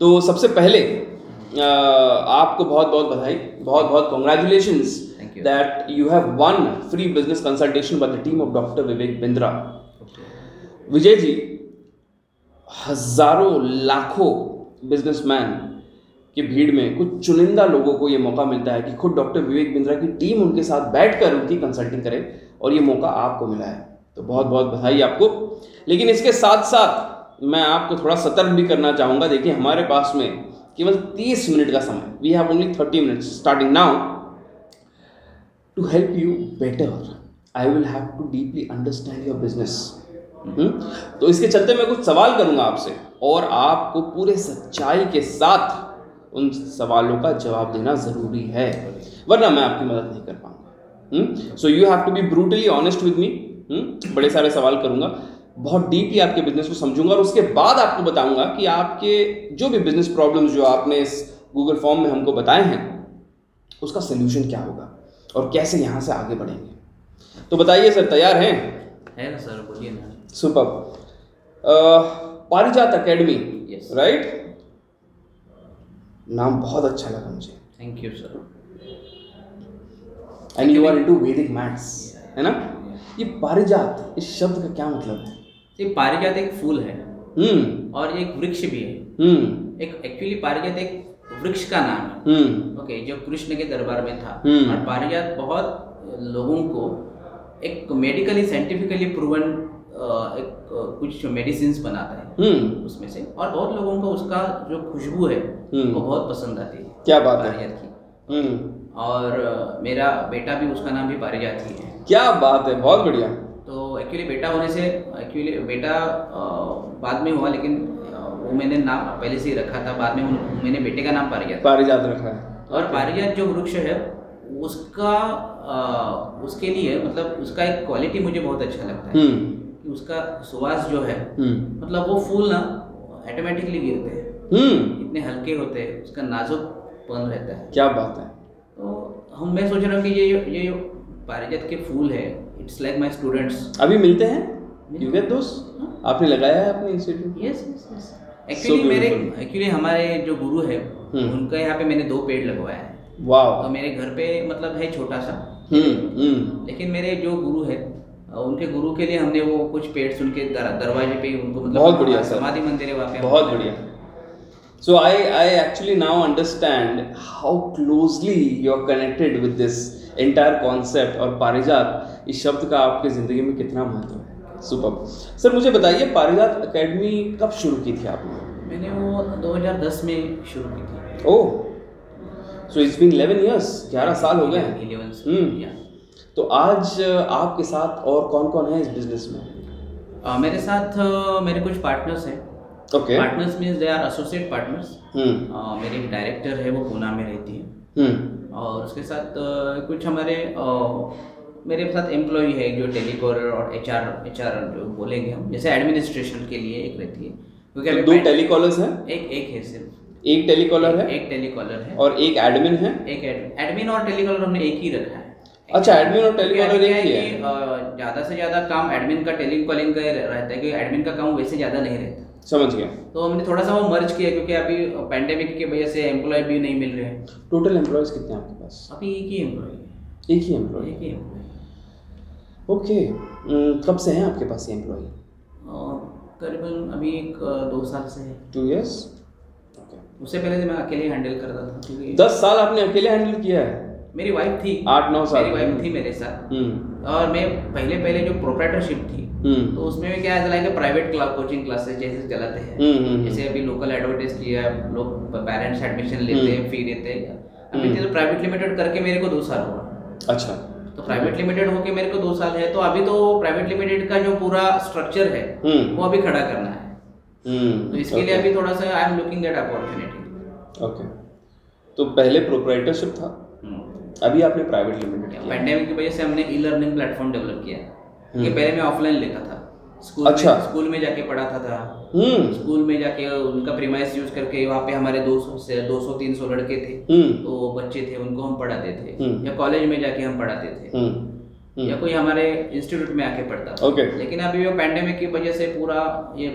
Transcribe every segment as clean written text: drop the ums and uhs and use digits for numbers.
तो सबसे पहले आपको बहुत बहुत बधाई, बहुत बहुत congratulations that you have won free business consultation by the team of doctor Vivek Bindra. Vijay ji, हजारों लाखों बिजनेसमैन की भीड़ में कुछ चुनिंदा लोगों को ये मौका मिलता है कि खुद डॉक्टर विवेक बिंद्रा की टीम उनके साथ बैठकर उनकी कंसल्टिंग करे, और ये मौका आपको मिला है, तो बहुत बहुत बधाई आपको। लेकिन इसके साथ साथ मैं आपको थोड़ा सतर्क भी करना चाहूँगा। देखिए, हमारे पास में केवल 30 मिनट का समय, we have only 30 minutes starting now. To help you better I will have to deeply understand your business. तो इसके चलते मैं कुछ सवाल करूंगा आपसे, और आपको पूरे सच्चाई के साथ उन सवालों का जवाब देना ज़रूरी है, वरना मैं आपकी मदद नहीं कर पाऊंगा। So you have to be brutally honest with me. बड़े सारे सवाल करूंगा, बहुत डीपली आपके बिजनेस को समझूंगा, और उसके बाद आपको बताऊंगा कि आपके जो भी बिजनेस प्रॉब्लम्स जो आपने इस गूगल फॉर्म में हमको बताए हैं, उसका सोल्यूशन क्या होगा और कैसे यहाँ से आगे बढ़ेंगे। तो बताइए सर, तैयार हैं? है ना सर, बोलिए ना। सुपर। Parijat academy, right? नाम बहुत अच्छा लगा मुझे। Thank you sir. And you are into वैदिक मैथ्स, है ना? ये पारिजात, इस शब्द का क्या मतलब है? पारिजात एक फूल है और एक वृक्ष भी है। एक एक्चुअली पारिजात एक वृक्ष का नाम है, ओके, जो कृष्ण के दरबार में था। और पारिजात बहुत लोगों को एक मेडिकली साइंटिफिकली प्रूवन कुछ मेडिसिन्स बनाता है उसमें से, और बहुत लोगों को उसका जो खुशबू है वो बहुत पसंद आती है। क्या बात है की। और मेरा बेटा भी, उसका नाम भी पारिजात ही है। क्या बात है, बहुत बढ़िया। तो एक्चुअली बेटा होने से, एक्चुअली बेटा बाद में हुआ, लेकिन वो मैंने नाम पहले से ही रखा था, बाद में मैंने बेटे का नाम पारिजात रखा है। और पारिजात जो वृक्ष है उसका उसके लिए मतलब उसका एक क्वालिटी मुझे बहुत अच्छा लगता है कि उसका सुवास जो है, मतलब वो फूल ना ऑटोमेटिकली गिरते हैं, इतने हल्के होते हैं, उसका नाजुकपन रहता है। क्या बात है। तो हम मैं सोच रहा हूँ कि ये पारिजात के फूल है, इट्स लाइक माय स्टूडेंट्स। अभी मिलते हैं, यू गेट दोस, आपने लगाया है अपने इंस्टीट्यूट? Yes yes. एक्चुअली मेरे हमारे जो गुरु है उनका यहाँ पे मैंने 2 पेड़ लगवाया है। वाओ। तो मेरे घर पे मतलब है छोटा सा, लेकिन मेरे जो गुरु है उनके गुरु के लिए हमने वो कुछ पेड़ उनके दरवाजे पे उनको मतलब बहुत बढ़िया समाधि मंदिर है वहाँ पे, बहुत बढ़िया। So I actually now understand how closely you are connected with this entire concept, और पारिजात इस शब्द का आपके ज़िंदगी में कितना महत्व है। सुपर। सर मुझे बताइए, पारिजात एकेडमी कब शुरू की थी आपने? मैंने वो 2010 में शुरू की थी। Oh, so it's been 11 years, 11 साल हो गए हैं। तो आज आपके साथ और कौन कौन है इस बिजनेस में? मेरे साथ मेरे कुछ पार्टनर्स हैं। Okay. Partners means they are associate partners. मेरी डायरेक्टर है, वो पूना में रहती है। और उसके साथ कुछ हमारे मेरे साथ एम्प्लॉई है जो टेलीकॉलर और एचआर जो बोलेंगे हम, जैसे एडमिनिस्ट्रेशन के लिए एक रहती है, क्योंकि तो 2 टेलीकॉलर्स हैं। एक है सिर्फ, एक टेलीकॉलर है, एक टेलीकॉलर है, और एक एडमिन है। एक एडमिन और टेलीकॉलर हमने एक ही रखा है। अच्छा, एडमिन और टेलीकॉलर एक ही है। ज़्यादा से ज़्यादा काम एडमिन का टेलीकॉलिंग का रहता है, क्योंकि एडमिन का काम वैसे ज़्यादा नहीं रहता। समझ गया। तो हमने थोड़ा सा वो मर्ज किया, क्योंकि अभी पैंडेमिक की वजह से एम्प्लॉय भी नहीं मिल रहे हैं। टोटल एम्प्लॉयज कितने हैं आपके पास? अभी एक ही एम्प्लॉय है। एक ही एम्प्लॉय? एक ही एम्प्लॉय। ओके। कब से हैं आपके पास ये एम्प्लॉय? करीबन अभी 1-2 साल से है। 2 इयर्स। ओके। उससे पहले मैं अकेले हैंडल करता था, क्योंकि 10 साल आपने अकेले हैंडल किया है। मेरी वाइफ थी, 8-9 साल मेरी वाइफ थी मेरे साथ। और मैं पहले जो प्रोप्राइटरशिप थी, तो उसमें भी क्या चला कि प्राइवेट क्लास कोचिंग क्लासेस जैसे चलाते हैं, जैसे अभी लोकल एडवर्टाइज किया, लोग पेरेंट्स एडमिशन लेते हैं, फी देते हैं। अभी तो प्राइवेट लिमिटेड करके मेरे को 2 साल हुआ। अच्छा। तो प्राइवेट लिमिटेड होके मेरे को 2 साल है, तो अभी तो प्राइवेट लिमिटेड का जो पूरा स्ट्रक्चर है वो अभी खड़ा करना है, तो इसके लिए अभी थोड़ा सा I am looking at opportunity. Okay. तो पहले प्रोप्राइटरशिप था, अभी आपने प्राइवेट लिमिटेड। पैंडेमिक की वजह से हमने ई लर्निंग प्लेटफॉर्म डेवलप किया, कि पहले मैं ऑफलाइन लेता था, स्कूल में जाके पढ़ाता था, स्कूल में जाके उनका प्रीमाइस यूज करके वहाँ पे हमारे 200-300 लड़के थे, तो बच्चे थे, उनको हम पढ़ाते थे, या कॉलेज में जाके हम पढ़ाते थे। या कोई हमारे इंस्टीट्यूट में आके पढ़ता था। लेकिन अभी वो पैंडेमिक की वजह से पूरा ये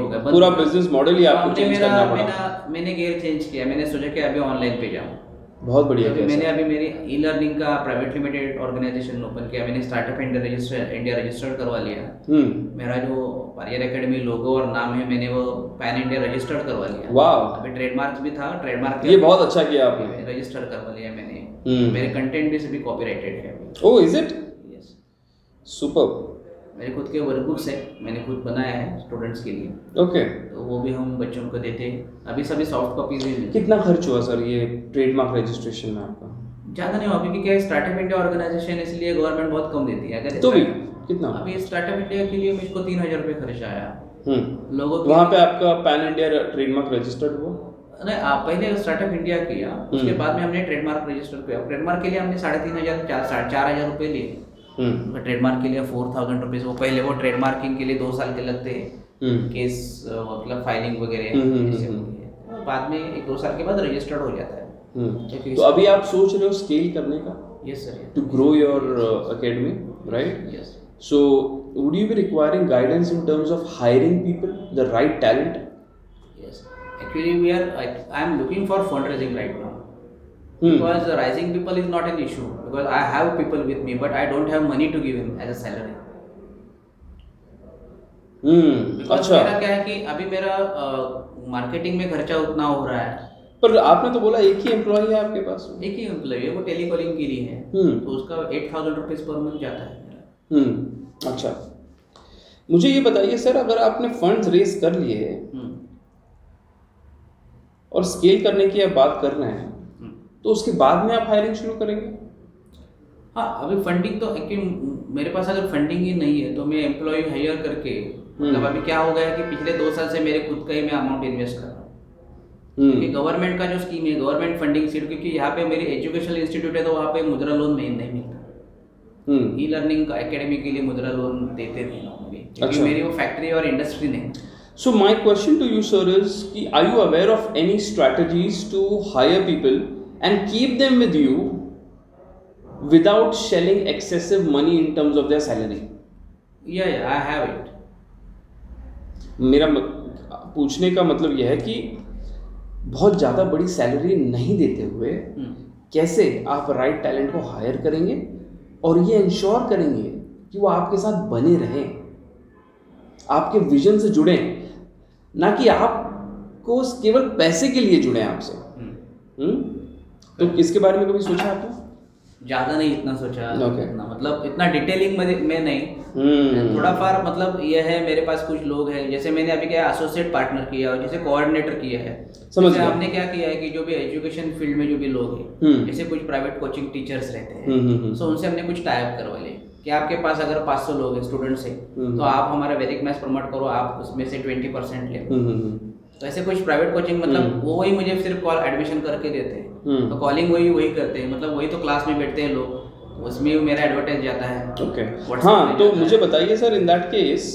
हो गया, पूरा बिजनेस मॉडल ही आपको चेंज करना पड़ा। मैंने गियर चेंज किया, मैंने सोचा कि अभी ऑनलाइन पे जाऊँ। बहुत बढ़िया। मैंने अभी मेरी ई लर्निंग का प्राइवेट लिमिटेड ऑर्गेनाइजेशन ओपन किया, मैंने स्टार्टअप इंडिया रजिस्टर करवा लिया। मेरा जो पारिजात एकेडमी लोगो और नाम है, मैंने वो पैन इंडिया रजिस्टर्ड करवा लिया। वाह। अभी ट्रेडमार्क भी था, ट्रेडमार्क ये बहुत अच्छा किया आपने, रजिस्टर करवा लिया मैंने। मेरे कंटेंट भी सभी कॉपीराइटेड है। Oh is it? Yes. Superb. मेरे खुद के वर्कबुक्स हैं, मैंने खुद बनाया है स्टूडेंट्स के लिए। ओके। तो वो भी हम बच्चों को देते हैं, अभी सभी सॉफ्ट कॉपीज हैं। कितना खर्च हुआ सर ये ट्रेडमार्क रजिस्ट्रेशन में आपका? ज़्यादा नहीं हुआ क्योंकि क्या स्टार्टअप इंडिया ऑर्गेनाइजेशन इसलिए गवर्नमेंट बहुत कम देती है। अगर तो भी कितना अभी स्टार्टअप इंडिया के लिए मुझको 3000 रुपये खर्च आया। लोगों वहाँ पे आपका पैन इंडिया ट्रेडमार्क रजिस्टर्ड हुआ? नहीं, आप पहले स्टार्टअप इंडिया किया, उसके बाद में हमने ट्रेडमार्क रजिस्टर किया। ट्रेडमार्क के लिए हमने 3500 4,000 रुपये लिए, ट्रेडमार्क के लिए 4000 रुपये। वो पहले वो ट्रेडमार्किंग के लिए 2 साल के लगते हैं, केस मतलब फाइलिंग वगैरह, बाद में 1-2 साल के बाद रजिस्टर्ड हो जाता है। तो अभी आप सोच रहे हो स्केल करने का? Yes sir, to grow your academy, right? Yes. So would you be requiring guidance in terms of hiring people, the right talent? Yes. Actually, I am looking for fundraising right now because raising people is not an issue because I have people with me, but I don't have money to give him as a salary. अच्छा। मेरा क्या है कि अभी मेरा marketing में खर्चा उतना हो रहा है। पर आपने तो बोला एक ही एम्प्लॉई है आपके पास। एक ही एम्प्लॉई है, वो टेलीकॉलिंग के लिए है। तो उसका 8000 रुपीज पर मंथ जाता है। अच्छा, मुझे ये बताइए सर, अगर आपने फंड्स रेज कर लिए और स्केल करने की आप बात कर रहे हैं, तो उसके बाद में आप हायरिंग शुरू करेंगे? हाँ, अभी फंडिंग तो मेरे पास अगर फंडिंग ही नहीं है तो मैं एम्प्लॉय हायर करके, मतलब अभी क्या हो गया है कि पिछले 2 साल से मेरे खुद का ही मैं अमाउंट इन्वेस्ट कर रहा हूँ क्योंकि गवर्नमेंट का जो स्कीम है गवर्नमेंट फंडिंग सीट, क्योंकि यहाँ पे मेरी एजुकेशनल इंस्टीट्यूट है तो वहाँ पे मुद्रा लोन नहीं मिलता। ई लर्निंग अकेडमी के लिए मुद्रा लोन देते थे क्योंकि मेरी वो फैक्ट्री और इंडस्ट्री नहीं। So my question to you, sir, is कि are you aware of any strategies to hire people and keep them with you without shelling excessive money in terms of their salary? Yeah, I have it. मेरा पूछने का मतलब यह है कि बहुत ज़्यादा बड़ी सैलरी नहीं देते हुए कैसे आप राइट टैलेंट को हायर करेंगे और ये इंश्योर करेंगे कि वो आपके साथ बने रहें, आपके विजन से जुड़े, ना कि आपको केवल पैसे के लिए जुड़े आपसे। तो इसके बारे में कभी सोचा आपने? ज़्यादा नहीं, इतना सोचा। इतना मतलब इतना डिटेलिंग में नहीं, थोड़ा फार मतलब ये है मेरे पास कुछ लोग हैं, जैसे मैंने अभी क्या एसोसिएट पार्टनर किया और जैसे कोऑर्डिनेटर किया है। समझ गया। हमने क्या किया है कि जो भी एजुकेशन फील्ड में जो भी लोग हैं, जैसे कुछ प्राइवेट कोचिंग टीचर्स रहते हैं, सो उनसे हमने कुछ टाइप करवा लिए कि आपके पास अगर 500 लोग हैं स्टूडेंट्स हैं तो आप हमारा वैदिक मैथ्स प्रमोट करो, आप उसमें से 20% ले। तो ऐसे कुछ प्राइवेट कोचिंग मतलब वो वही मुझे सिर्फ कॉल एडमिशन करके देते हैं, तो कॉलिंग वही करते हैं, मतलब वही तो क्लास में बैठते हैं लोग, उसमें मेरा एडवर्टाइज जाता है। ओके। हाँ, तो मुझे बताइए सर, इन दैट केस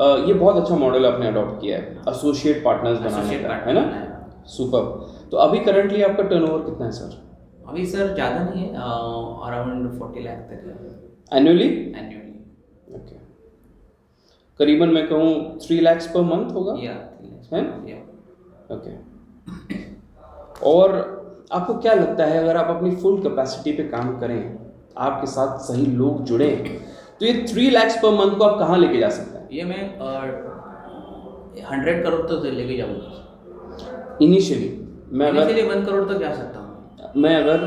ये बहुत अच्छा मॉडल आपने अडॉप्ट किया है, एसोसिएट पार्टनर्स बनाने का, है ना? सुपर। तो अभी करंटली आपका टर्नओवर कितना है सर? अभी सर ज़्यादा नहीं है, अराउंड 40 लाख तक है। एनुअली? ओके। करीबन मैं कहूँ 3 लाख पर मंथ होगा। या ओके। और आपको क्या लगता है अगर आप अपनी फुल कैपेसिटी पे काम करें, आपके साथ सही लोग जुड़े, तो ये 3 लाख पर मंथ को आप कहाँ लेके जा सकते हैं? ये मैं 100 करोड़ तो लेके जाऊँगा इनिशियली। मैं इनिशियली 1 करोड़ तक जा सकता हूँ मैं अगर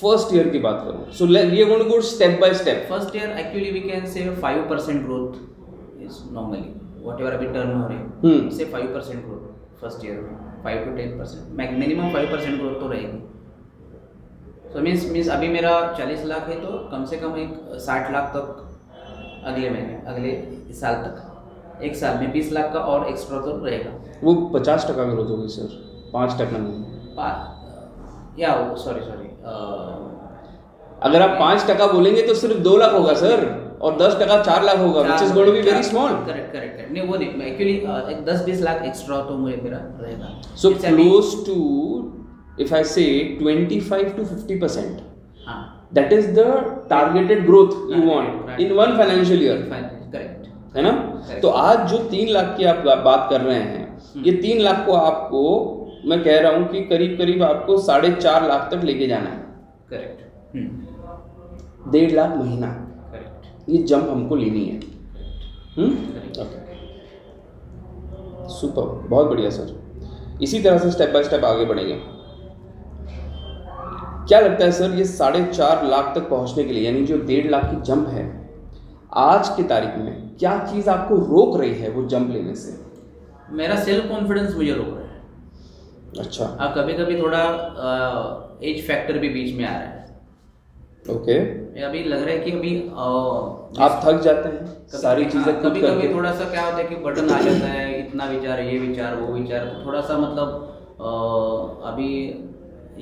फर्स्ट ईयर की बात करूँ। So we are going to go step by step. First year actually we can say 5% growth is normally whatever अभी टर्न हो रही है, से 5% ग्रोथ फर्स्ट ईयर में, 5 to 10% मिनिमम 5% ग्रोथ तो रहेगी। सो मीन्स अभी मेरा 40 लाख है तो कम से कम एक 60 लाख तक अगले महीने, अगले साल तक, एक साल में 20 लाख का और एक्स्ट्रा तो रहेगा। वो 50% ग्रोथ होगी सर, 5% नहीं, या सॉरी अगर आप 5% बोलेंगे तो सिर्फ 2 लाख होगा सर, और 10% 4 लाख होगा, which is going to be very small. Correct. नहीं, वो नहीं, एक्चुअली 10-20 लाख एक्स्ट्रा तो मुझे मेरा रहेगा। So close to, if I say 25 to 50%। हाँ। that is the targeted growth you want in one financial year. Correct. है ना? Correct. तो आज जो 3 लाख की आप बात कर रहे हैं, ये 3 लाख को आपको, मैं कह रहा हूँ कि करीब करीब आपको 4.5 लाख तक लेके जाना है. करेक्ट. 1.5 लाख महीना. करेक्ट. ये जंप हमको लेनी है. करेक्ट. सुपर, बहुत बढ़िया सर. इसी तरह से स्टेप बाय स्टेप आगे बढ़ेंगे. क्या लगता है सर, ये 4.5 लाख तक पहुंचने के लिए, यानी जो 1.5 लाख की जंप है, आज की तारीख में क्या चीज़ आपको रोक रही है वो जंप लेने से? मेरा सेल्फ कॉन्फिडेंस मुझे रोक रहा है. अच्छा. अब कभी कभी थोड़ा एज फैक्टर भी बीच में आ रहा है. ओके. अभी लग रहा है कि अभी आप थक जाते हैं सारी चीज़ें. कभी कभी थोड़ा सा क्या होता है कि बटन आ जाता है, इतना विचार, ये विचार, वो विचार, थोड़ा सा मतलब अभी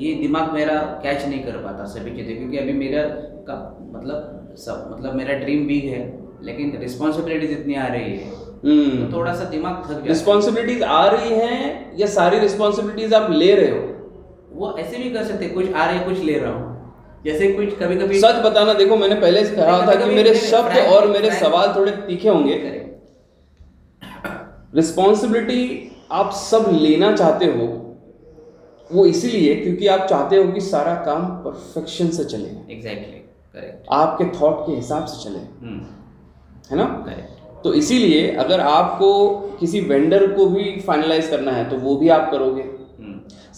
ये दिमाग मेरा कैच नहीं कर पाता सभी चीज़ें, क्योंकि अभी मेरा का मतलब सब मतलब मेरा ड्रीम भी है, लेकिन रिस्पॉन्सिबिलिटीज इतनी आ रही है तो थोड़ा सा दिमाग थक गया. रिस्पॉन्सिबिलिटीज आ रही हैं या सारी रिस्पॉन्सिबिलिटीज आप ले रहे हो? वो ऐसे भी कर सकते, कुछ आ रही है, कुछ ले रहा हूँ. जैसे कुछ कभी कभी सच बताना, देखो मैंने पहले कहा था कि मेरे शब्द और मेरे सवाल थोड़े तीखे होंगे. रिस्पॉन्सिबिलिटी आप सब लेना चाहते हो, वो इसीलिए क्योंकि आप चाहते हो कि सारा काम परफेक्शन से चले. एग्जैक्टली. करेक्ट. आपके थॉट के हिसाब से चले. है ना? करेक्ट. तो इसीलिए अगर आपको किसी वेंडर को भी फाइनलाइज करना है तो वो भी आप करोगे,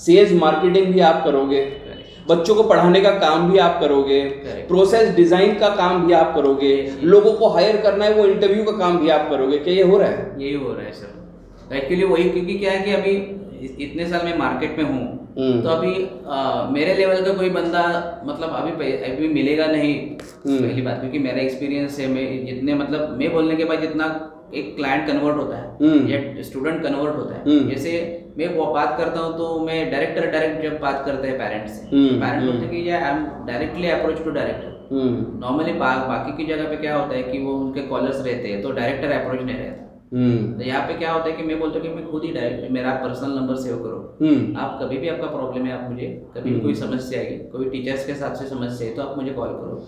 सेल्स मार्केटिंग भी आप करोगे, बच्चों को पढ़ाने का काम भी आप करोगे, प्रोसेस डिजाइन का काम भी आप करोगे, लोगों को हायर करना है वो इंटरव्यू का काम भी आप करोगे. क्या ये हो रहा है? यही हो रहा है सर. एक्चुअली वही, क्योंकि क्या है कि अभी इतने साल मैं मार्केट में हूँ तो अभी मेरे लेवल का कोई बंदा मतलब अभी मिलेगा नहीं. पहली बात क्योंकि मेरा एक्सपीरियंस है, मैं जितने मतलब मैं बोलने के बाद जितना एक क्लाइंट कन्वर्ट होता है या स्टूडेंट कन्वर्ट होता है, जैसे मैं वो बात करता हूँ तो मैं डायरेक्ट जब बात करते हैं पेरेंट्स से, पेरेंट बोलते हैं कि I am directly approach to director. Normally बाकी की जगह पे क्या होता है कि वो उनके कॉलर्स रहते हैं तो डायरेक्टर अप्रोच नहीं रहता. तो यहाँ पे क्या होता है कि मैं बोलता हूँ कि मैं खुद ही डायरेक्ट, मेरा पर्सनल नंबर सेव करो, आप कभी भी आपका प्रॉब्लम है आप मुझे, कभी कोई समस्या आएगी, कोई टीचर्स के साथ से समस्या है तो आप मुझे कॉल करो.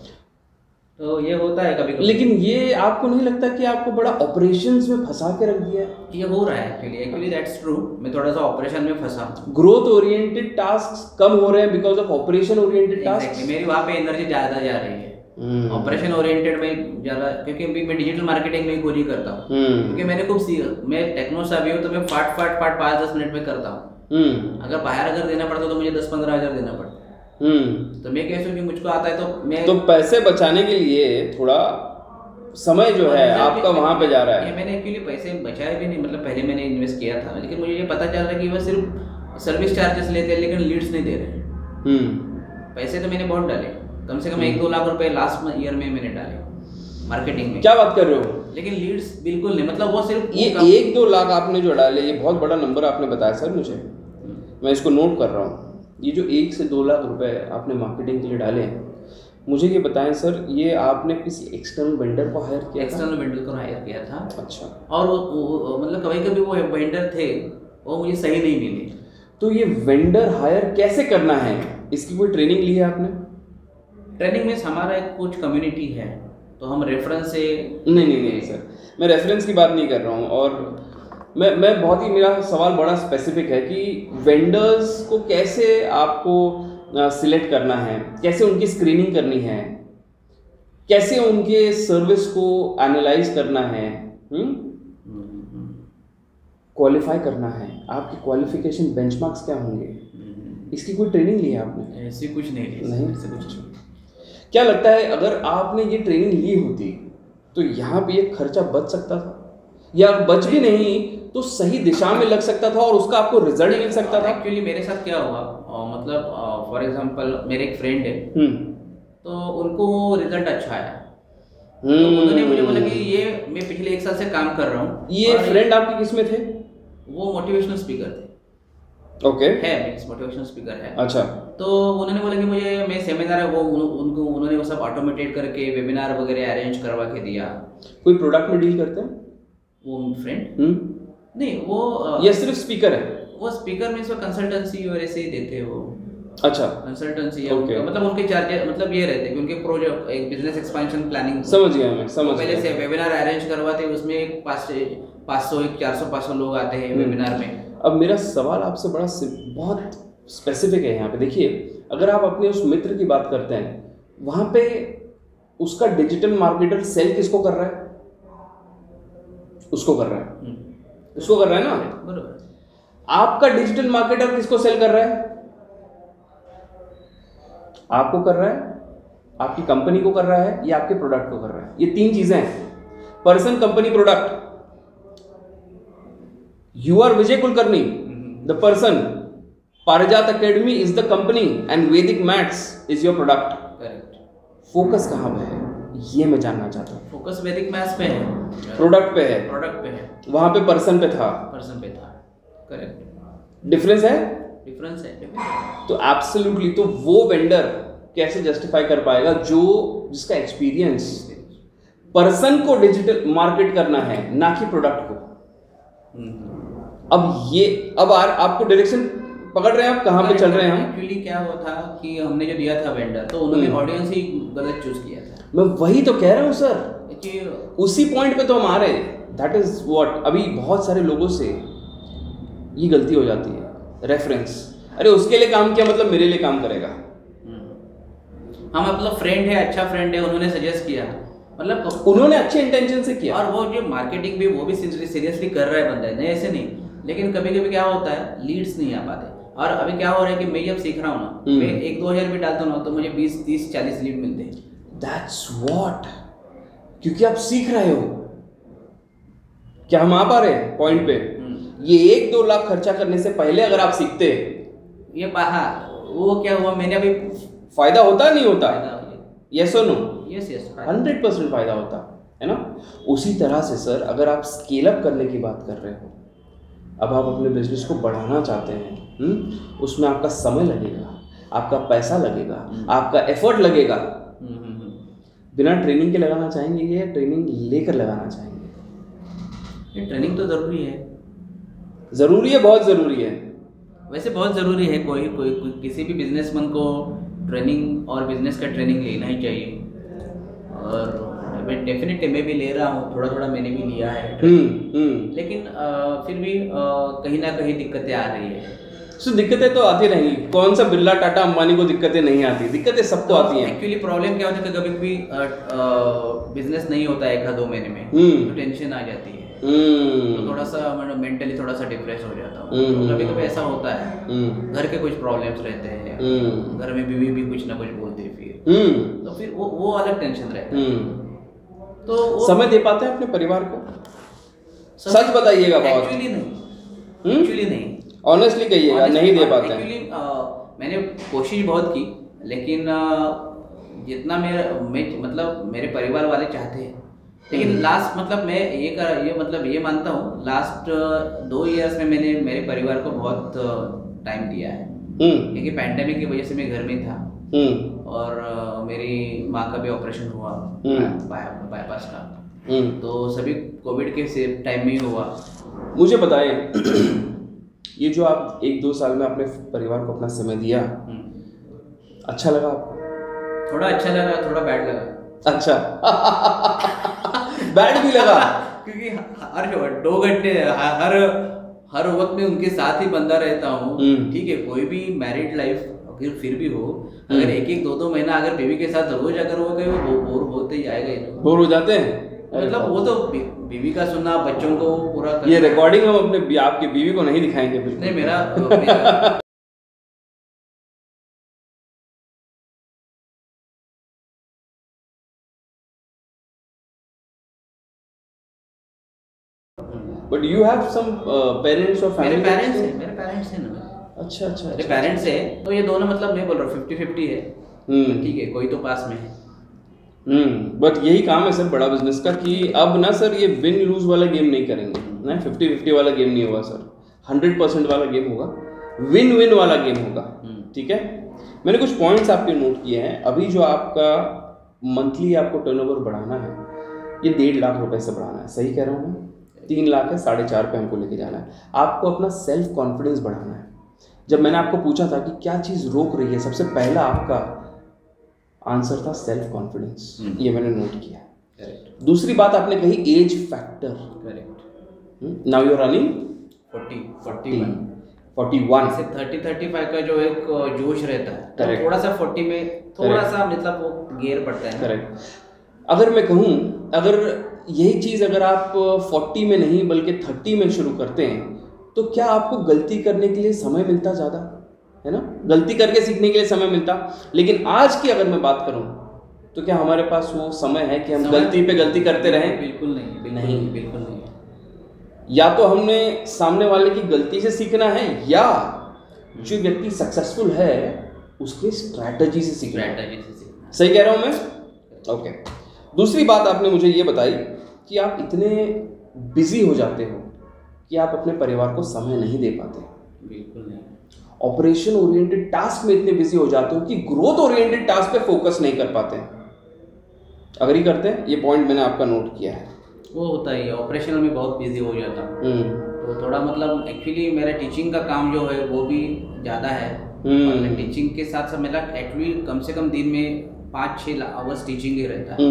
तो ये होता है कभी कभी. लेकिन ये आपको नहीं लगता कि आपको बड़ा ऑपरेशंस में फंसा के रख दिया है? ये हो रहा है एक्चुअली. That's true. मैं थोड़ा सा ऑपरेशन में फंसा. ग्रोथ ओरिएंटेड टास्क कम हो रहे हैं because of operation oriented task. मेरी वहाँ पे एनर्जी ज़्यादा जा रही है ऑपरेशन ओरिएंटेड में ज़्यादा, क्योंकि अभी मैं डिजिटल मार्केटिंग में ही खोली करता हूँ क्योंकि मैंने खूब सीखा. मैं टेक्नो सा भी हूँ तो मैं फाट 5-10 मिनट में करता हूँ. अगर बाहर अगर देना पड़ता तो मुझे 10-15 हज़ार देना पड़ता. तो मैं कैसे कि मुझको आता है तो मैं पैसे बचाने के लिए थोड़ा समय जो है आपका वहाँ पे जा रहा है. मैंने एक्चुअली पैसे बचाए भी नहीं, मतलब पहले मैंने इन्वेस्ट किया था, लेकिन मुझे ये पता चल रहा है कि वह सिर्फ सर्विस चार्जेस लेते हैं लेकिन लीड्स नहीं दे रहे. पैसे तो मैंने बहुत डाले, कम से कम 1-2 लाख रुपए लास्ट ईयर में मैंने डाले मार्केटिंग में. क्या बात कर रहे हो! लेकिन लीड्स बिल्कुल नहीं, मतलब वो सिर्फ ये 1-2 लाख आपने जो डाले, ये बहुत बड़ा नंबर आपने बताया सर मुझे, मैं इसको नोट कर रहा हूँ. ये जो 1 से 2 लाख रुपए आपने मार्केटिंग के लिए डाले, मुझे ये बताएं सर, ये आपने किसी एक्सटर्नल वेंडर को हायर किया? एक्सटर्नल वेंडर को हायर किया था. अच्छा. और मतलब कभी कभी वो वेंडर थे वो मुझे सही नहीं मिले. तो ये वेंडर हायर कैसे करना है, इसकी कोई ट्रेनिंग ली है आपने? ट्रेनिंग में हमारा एक कुछ कम्युनिटी है तो हम रेफरेंस से नहीं सर, मैं रेफरेंस की बात नहीं कर रहा हूँ. और मैं बहुत ही, मेरा सवाल बड़ा स्पेसिफिक है कि वेंडर्स को कैसे आपको सिलेक्ट करना है, कैसे उनकी स्क्रीनिंग करनी है, कैसे उनके सर्विस को एनालाइज करना है, क्वालिफाई करना है, आपकी क्वालिफिकेशन बेंचमार्क्स क्या होंगे, इसकी कोई ट्रेनिंग ली है आपने? ऐसी कुछ नहीं. क्या लगता है अगर आपने ये ट्रेनिंग ली होती तो यहाँ पे ये खर्चा बच सकता था, या बच भी नहीं तो सही दिशा में लग सकता था और उसका आपको रिजल्ट मिल सकता था? एक्चुअली मेरे साथ क्या हुआ, मतलब फॉर एग्जांपल मेरे एक फ्रेंड है तो उनको रिजल्ट अच्छा आया तो उन्होंने मुझे बोला कि ये मैं पिछले 1 साल से काम कर रहा हूँ. ये फ्रेंड आपके किसमें थे? वो मोटिवेशनल स्पीकर थे. ओके. है मोटिवेशनल स्पीकर है. अच्छा. तो उन्होंने बोला कि मुझे मैं सेमिनार है वो उनको उन्होंने वो सब ऑटोमेटेड करके वेबिनार वगैरह अरेंज करवा के दिया. कोई प्रोडक्ट में डील करते हैं वो फ्रेंड? नहीं, वो ये सिर्फ स्पीकर है. वो स्पीकर में कंसल्टेंसी और ऐसे ही देते हो. अच्छा कंसल्टेंसी है उनका, मतलब उनके चार्जेस मतलब ये रहते हैं कि उनके प्रोजेक्ट एक बिजनेस एक्सपेंशन प्लानिंग समझ गया मैं समझ पहले से वेबिनार अरेंज करवाते हैं, उसमें 500 400 500 लोग आते हैं वेबिनार में। अब मेरा सवाल आपसे बड़ा बहुत स्पेसिफिक है यहाँ पे। देखिए अगर आप अपने उस मित्र की बात करते हैं, वहाँ पे उसका डिजिटल मार्केटर सेल किसको कर रहा है? उसको कर रहा है, उसको कर रहा है ना, बराबर। आपका डिजिटल मार्केटर किसको सेल कर रहा है? आपको कर रहा है, आपकी कंपनी को कर रहा है या आपके प्रोडक्ट को कर रहा है। ये तीन चीजें हैं, person, company, product. You are Vijay Kulkarni, the person. Parijat Academy is the company and Vedic Maths is your product. Correct. Focus कहाँ पे है ये मैं जानना चाहता हूँ। Focus Vedic Maths पे है, product पे है, product पे है, वहाँ पे person पे था, person पे था। Correct. Difference है, difference है। तो absolutely, तो वो vendor कैसे justify कर पाएगा जो जिसका experience person को digital market करना है, ना कि product को। अब ये अब आपको डायरेक्शन पकड़ रहे हैं, आप कहाँ पे चल रहे हैं हम? एक्चुअली क्या हुआ था कि हमने जो दिया था वेंडर, तो उन्होंने ऑडियंस ही गलत चूज किया था। मैं वही तो कह रहा हूँ सर कि उसी पॉइंट पे तो हम आ रहे हैं। दैट इज व्हाट अभी बहुत सारे लोगों से ये गलती हो जाती है, रेफरेंस। अरे उसके लिए काम किया मतलब मेरे लिए काम करेगा। हाँ मतलब फ्रेंड है, अच्छा फ्रेंड है, उन्होंने सजेस्ट किया, मतलब उन्होंने अच्छे इंटेंशन से किया। और वो जो मार्केटिंग भी वो भी सीरियसली कर रहा है बंदा, नहीं ऐसे नहीं। लेकिन कभी कभी क्या होता है लीड्स नहीं आ पाते। और अभी क्या हो रहा है कि मैं जब सीख रहा हूँ ना, मैं 1-2 हज़ार भी डालता हूँ तो मुझे 20-30-40 लीड मिलते हैं। दैट्स व्हाट, क्योंकि आप सीख रहे हो। क्या हम आ पा रहे हैं पॉइंट पे? ये 1-2 लाख खर्चा करने से पहले अगर आप सीखते ये बाहर वो क्या हुआ मैंने अभी फायदा होता नहीं होता? यस और नो? यस यस, 100% फायदा होता है ना। उसी तरह से सर अगर आप स्केल अप करने की बात कर रहे हो, अब आप अपने बिजनेस को बढ़ाना चाहते हैं, उसमें आपका समय लगेगा, आपका पैसा लगेगा, आपका एफर्ट लगेगा। बिना ट्रेनिंग के लगाना चाहेंगे या ट्रेनिंग लेकर लगाना चाहेंगे? ये ट्रेनिंग तो ज़रूरी है, ज़रूरी है, बहुत ज़रूरी है। वैसे बहुत ज़रूरी है, कोई किसी भी बिजनेसमैन को ट्रेनिंग और बिजनेस का ट्रेनिंग लेना ही चाहिए। और मैं डेफिनेटली मैं भी ले रहा हूँ, थोड़ा थोड़ा मैंने भी लिया है, लेकिन फिर भी कहीं ना कहीं दिक्कतें आ रही है। सो दिक्कतें तो आती रहेंगी, कौन सा बिरला टाटा अंबानी को दिक्कतें नहीं आती? दिक्कतें सबको आती हैं। एक्चुअली प्रॉब्लम क्या होता है कि कभी भी बिजनेस नहीं होता है 1-2 महीने में, तो टेंशन आ जाती है, तो थोड़ा सा मतलब मेंटली थोड़ा सा डिप्रेस हो जाता हूँ। कभी कभी ऐसा होता है, घर के कुछ प्रॉब्लम्स रहते हैं, घर में बीवी भी कुछ ना कुछ बोलती है, फिर तो फिर वो अलग टेंशन रहता है। तो समय दे पाते हैं अपने परिवार को? सच बताइएगा, बहुत एक्चुअली नहीं ऑनेस्टली कहिएगा, नहीं दे पाते हैं। मैंने कोशिश बहुत की, लेकिन जितना मैं मतलब मेरे परिवार वाले चाहते हैं, लेकिन लास्ट मतलब मैं ये मानता हूँ लास्ट 2 इयर्स में मैंने मेरे परिवार को बहुत टाइम दिया है, क्योंकि पैंडेमिक की वजह से मैं घर में था। और मेरी माँ का भी ऑपरेशन हुआ बाईपास का, तो सभी कोविड के सेम टाइम में ही हुआ। मुझे बताएं ये जो आप 1-2 साल में अपने परिवार को अपना समय दिया, अच्छा लगा आपको? थोड़ा अच्छा लगा, थोड़ा बैड लगा। अच्छा बैड भी लगा क्योंकि हर 2 घंटे हर वक्त में उनके साथ ही बंदा रहता हूँ। ठीक है, कोई भी मैरिड लाइफ फिर भी हो, अगर 1-1 2-2 महीना अगर बेबी के साथ रोज अगर हो गए वो बोर होते ही आएगा, बोर हो जाते हैं। मतलब वो तो बीवी का सुनना, बच्चों को पूरा करना। ये रिकॉर्डिंग हम अपने आपके बीवी को नहीं दिखाएंगे, बिल्कुल नहीं। मेरा but you have some parents और फैमिली। मेरे पेरेंट्स हैं ना। अच्छा अच्छा, मेरे पेरेंट्स है, तो ये दोनों मतलब मैं बोल रहा हूँ 50-50 है। ठीक है, कोई तो पास में है। बट यही काम है सर बड़ा बिजनेस का कि अब ना सर ये विन लूज वाला गेम नहीं करेंगे, ना 50-50 वाला गेम नहीं होगा सर, 100% वाला गेम होगा, विन विन वाला गेम होगा। ठीक है, मैंने कुछ पॉइंट्स आपके नोट किए हैं। अभी जो आपका मंथली आपको टर्नओवर बढ़ाना है, ये 1.5 लाख रुपये से बढ़ाना है, सही कह रहा हूँ मैं? 3 लाख है, 4.5 पे हमको लेके जाना है। आपको अपना सेल्फ कॉन्फिडेंस बढ़ाना है। जब मैंने आपको पूछा था कि क्या चीज़ रोक रही है, सबसे पहला आपका आंसर था सेल्फ कॉन्फिडेंस, ये मैंने नोट किया। करेक्ट। दूसरी बात आपने कही age factor. Correct. Now you are running 41 से 30-35 का जो एक जोश रहता है, तो थोड़ा सा 40 में थोड़ा सा मतलब वो गियर पड़ता है। करेक्ट। अगर मैं कहूँ, अगर यही चीज़ अगर आप 40 में नहीं बल्कि 30 में शुरू करते हैं, तो क्या आपको गलती करने के लिए समय मिलता ज़्यादा? है ना, गलती करके सीखने के लिए समय मिलता। लेकिन आज की अगर मैं बात करूँ तो क्या हमारे पास वो समय है कि हम गलती पे गलती करते रहें? बिल्कुल नहीं, नहीं, बिल्कुल नहीं। या तो हमने सामने वाले की गलती से सीखना है, या जो व्यक्ति सक्सेसफुल है उसके स्ट्रैटेजी से सीखना है। सही कह रहा हूँ मैं? ओके। दूसरी बात आपने मुझे ये बताई कि आप इतने बिजी हो जाते हो कि आप अपने परिवार को समय नहीं दे पाते। बिल्कुल नहीं। ऑपरेशन ओरिएंटेड टास्क में इतने बिजी हो जाते हो कि ग्रोथ ओरिएंटेड टास्क पे फोकस नहीं कर पाते हैं। अगर ही करते हैं, ये पॉइंट मैंने आपका नोट किया है। वो होता ही है, ऑपरेशन में बहुत बिजी हो जाता हूँ, तो थोड़ा मतलब एक्चुअली मेरा टीचिंग का काम जो है वो भी ज़्यादा है। टीचिंग के साथ साथ मेरा एक्चुअली कम से कम दिन में 5-6 आवर्स टीचिंग ही रहता है,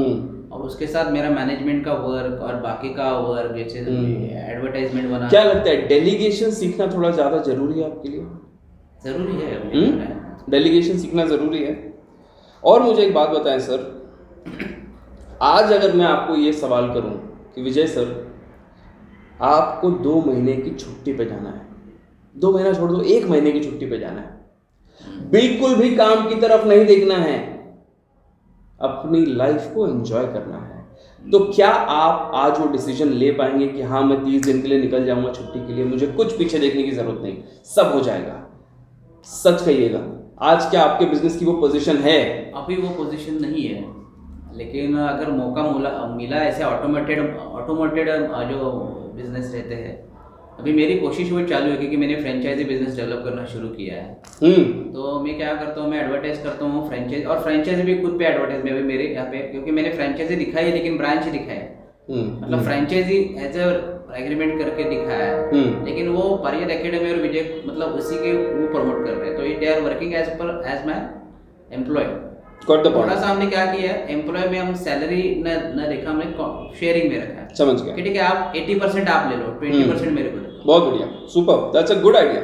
और उसके साथ मेरा मैनेजमेंट का वर्क और बाकी का वर्क, जैसे एडवर्टाइजमेंट बना। क्या लगता है डेलीगेशन सीखना थोड़ा ज़्यादा ज़रूरी है आपके लिए? ज़रूरी है, डेलीगेशन सीखना ज़रूरी है। और मुझे एक बात बताएं सर, आज अगर मैं आपको ये सवाल करूं कि विजय सर आपको 2 महीने की छुट्टी पे जाना है, 2 महीना छोड़ दो, 1 महीने की छुट्टी पे जाना है, बिल्कुल भी काम की तरफ नहीं देखना है, अपनी लाइफ को एंजॉय करना है, तो क्या आप आज वो डिसीजन ले पाएंगे कि हाँ मैं 30 दिन के लिए निकल जाऊंगा छुट्टी के लिए, मुझे कुछ पीछे देखने की जरूरत नहीं, सब हो जाएगा? सच कहिएगा, आज क्या आपके बिजनेस की वो पोजीशन है? अभी वो पोजीशन नहीं है, लेकिन अगर मौका मिला ऐसे ऑटोमेटेड जो बिजनेस रहते हैं, अभी मेरी कोशिश वो चालू है क्योंकि मैंने फ्रेंचाइजी बिजनेस डेवलप करना शुरू किया है। तो मैं क्या करता हूँ, मैं एडवर्टाइज करता हूँ फ्रेंचाइज, और फ्रेंचाइजी भी खुद पे एडवर्टाइज में भी मेरे यहाँ पे, क्योंकि मैंने फ्रेंचाइजी दिखाई है लेकिन ब्रांच दिखाई है, मतलब फ्रेंचाइजी एज अ एग्रीमेंट करके दिखाया है, लेकिन वो पारिजात एकेडमी और विजय मतलब उसी के वो प्रमोट कर रहे हैं, तो ये they are working as per as my employ. थोड़ा सा हमने क्या किया, एम्प्लॉय में हम सैलरी न देखा, हमने शेयरिंग में रखा है। समझ गया। ठीक है, आप 80% आप ले लो, 20% मेरे को। बहुत बढ़िया, super, that's a good idea.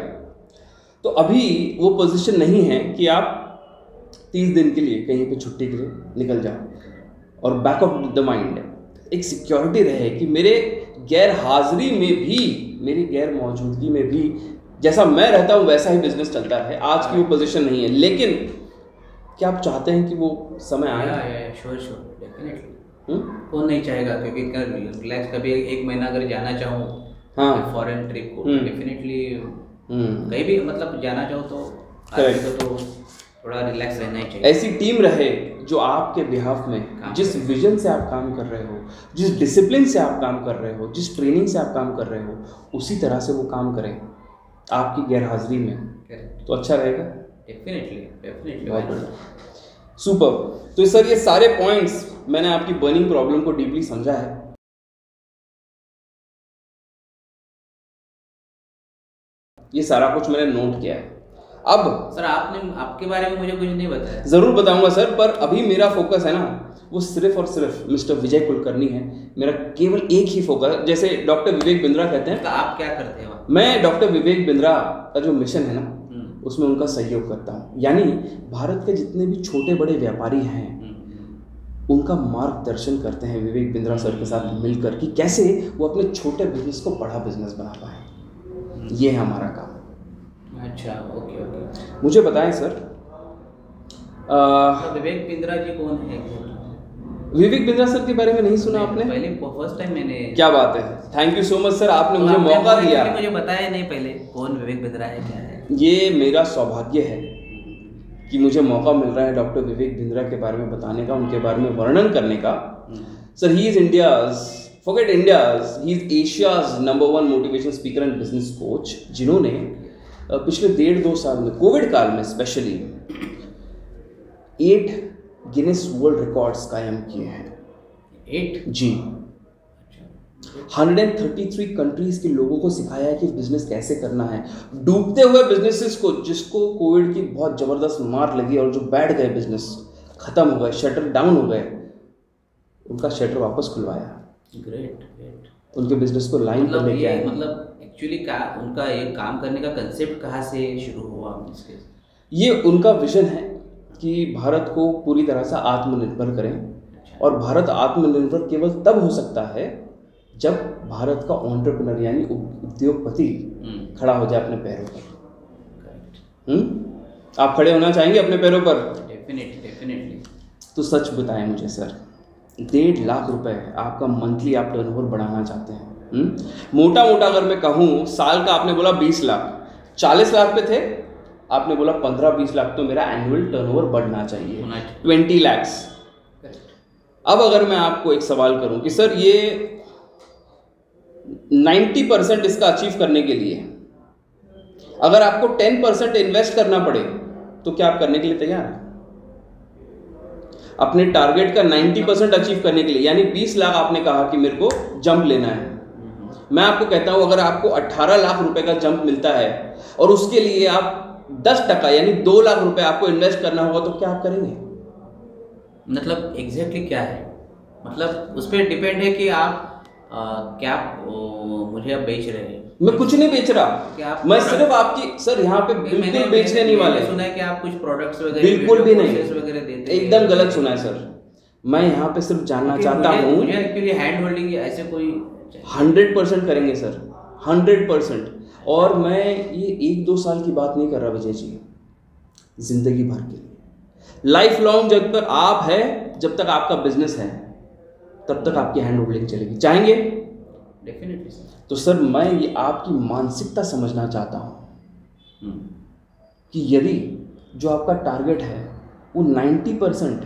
तो अभी वो पोजीशन नहीं है कि आप 30 दिन के लिए कहीं पे छुट्टी के लिए निकल जाओ, और बैक ऑफ द माइंड एक सिक्योरिटी रहे कि मेरे गैर हाजिरी में भी, मेरी गैर मौजूदगी में भी जैसा मैं रहता हूँ वैसा ही बिजनेस चलता है। आज की वो पोजीशन नहीं है, लेकिन क्या आप चाहते हैं कि वो समय आए? Sure, definitely. कौन नहीं चाहेगा, क्योंकि कभी 1 महीना अगर जाना चाहूँ फॉरेन ट्रिप को, डेफिनेटली कहीं भी मतलब जाना चाहो तो आदमी को थोड़ा रिलैक्स रहना ही चाहिए। ऐसी टीम रहे जो आपके बिहाफ में, जिस विजन से आप काम कर रहे हो, जिस डिसिप्लिन से आप काम कर रहे हो, जिस ट्रेनिंग से आप काम कर रहे हो, उसी तरह से वो काम करें आपकी गैरहाजिरी में, तो अच्छा रहेगा। Definitely, definitely, super. तो सर ये सारे पॉइंट्स मैंने आपकी बर्निंग प्रॉब्लम को डीपली समझा है। ये सारा कुछ मैंने नोट किया है। अब सर आपने, आपके बारे में मुझे कुछ नहीं बताया। ज़रूर बताऊंगा सर, पर अभी मेरा फोकस है ना वो सिर्फ और सिर्फ मिस्टर विजय कुलकर्णी है। मेरा केवल एक ही फोकस, जैसे डॉक्टर विवेक बिंद्रा कहते हैं। तो आप क्या करते हैं? मैं डॉक्टर विवेक बिंद्रा का जो मिशन है ना उसमें उनका सहयोग करता हूँ, यानी भारत के जितने भी छोटे बड़े व्यापारी हैं उनका मार्गदर्शन करते हैं विवेक बिंद्रा सर के साथ मिलकर कि कैसे वो अपने छोटे बिजनेस को बड़ा बिजनेस बना पाए। ये है हमारा काम। अच्छा, ओके ओके। मुझे बताएं सर, विवेक बिंद्रा जी कौन है? विवेक बिंद्रा सर के बारे में नहीं सुना आपने? पहले फर्स्ट टाइम मैंने। क्या बात है, thank you so much sir, आपने मुझे मौका दिया। मुझे बताया नहीं पहले कौन विवेक बिंद्रा है, क्या है। ये मेरा सौभाग्य है कि मुझे मौका मिल रहा है डॉक्टर विवेक बिंद्रा के बारे में बताने का, उनके बारे में वर्णन करने का। Sir he is India's, forget India's, he is Asia's number 1 motivation speaker and business coach, जिन्होंने पिछले 1.5-2 साल में, कोविड काल में स्पेशली 8 गिनेस वर्ल्ड रिकॉर्ड्स कायम किए हैं। 8 जी। 133 कंट्रीज के लोगों को सिखाया है कि बिजनेस कैसे करना है। डूबते हुए बिजनेसेस को, जिसको कोविड की बहुत ज़बरदस्त मार लगी और जो बैठ गए, बिजनेस खत्म हो गए, शटर डाउन हो गए, उनका शटर वापस खुलवाया। ग्रेट। उनके बिजनेस को लाइन पर लेके आए। मतलब एक्चुअली का उनका ये काम करने का कंसेप्ट कहाँ से शुरू हुआ? ये उनका विजन है कि भारत को पूरी तरह से आत्मनिर्भर करें, और भारत आत्मनिर्भर केवल तब हो सकता है जब भारत का एंटरप्रेन्योर यानी उद्योगपति खड़ा हो जाए अपने पैरों पर। आप खड़े होना चाहेंगे अपने पैरों पर? डेफिनेटली। तो सच बताएं मुझे सर, 1.5 लाख रुपए आपका मंथली आप टर्नओवर बढ़ाना चाहते हैं, मोटा मोटा अगर मैं कहूँ साल का, आपने बोला 20 लाख, 40 लाख पे थे, आपने बोला 15-20 लाख तो मेरा एनुअल टर्नओवर बढ़ना चाहिए, 20 लाख। अब अगर मैं आपको एक सवाल करूँ कि सर ये 90% इसका अचीव करने के लिए अगर आपको 10% इन्वेस्ट करना पड़े, तो क्या आप करने के लिए तैयार हैं? अपने टारगेट का 90% अचीव करने के लिए, यानी 20 लाख आपने कहा कि मेरे को जंप लेना है, मैं आपको कहता हूं अगर आपको 18 लाख रुपए का जंप मिलता है और उसके लिए आप 10% यानी 2 लाख रुपए आपको इन्वेस्ट करना होगा, तो क्या आप करेंगे? मतलब एग्जैक्टली क्या है, मतलब उस पर डिपेंड है कि आप क्या मुझे आप बेच रहे हैं? मैं कुछ नहीं बेच रहा, मैं सिर्फ आपकी सर यहाँ पे बिल्कुल बेचने नहीं वाले। सुना है कि आप कुछ प्रोडक्ट्स वगैरह बिल्कुल भी नहीं वगैरह देते, एकदम गलत सुना है सर। मैं यहाँ पे सिर्फ जानना चाहता हूँ हैंड होल्डिंग ऐसे कोई 100% करेंगे सर, 100%। और मैं ये 1-2 साल की बात नहीं कर रहा विजय जी, जिंदगी भर के लिए, लाइफ लॉन्ग। जब तक आप है, जब तक आपका बिजनेस है, तब तक आपकी हैंड होल्डिंग चलेगी। चाहेंगे? Definitely sir. तो सर मैं ये आपकी मानसिकता समझना चाहता हूँ कि यदि जो आपका टारगेट है वो 90%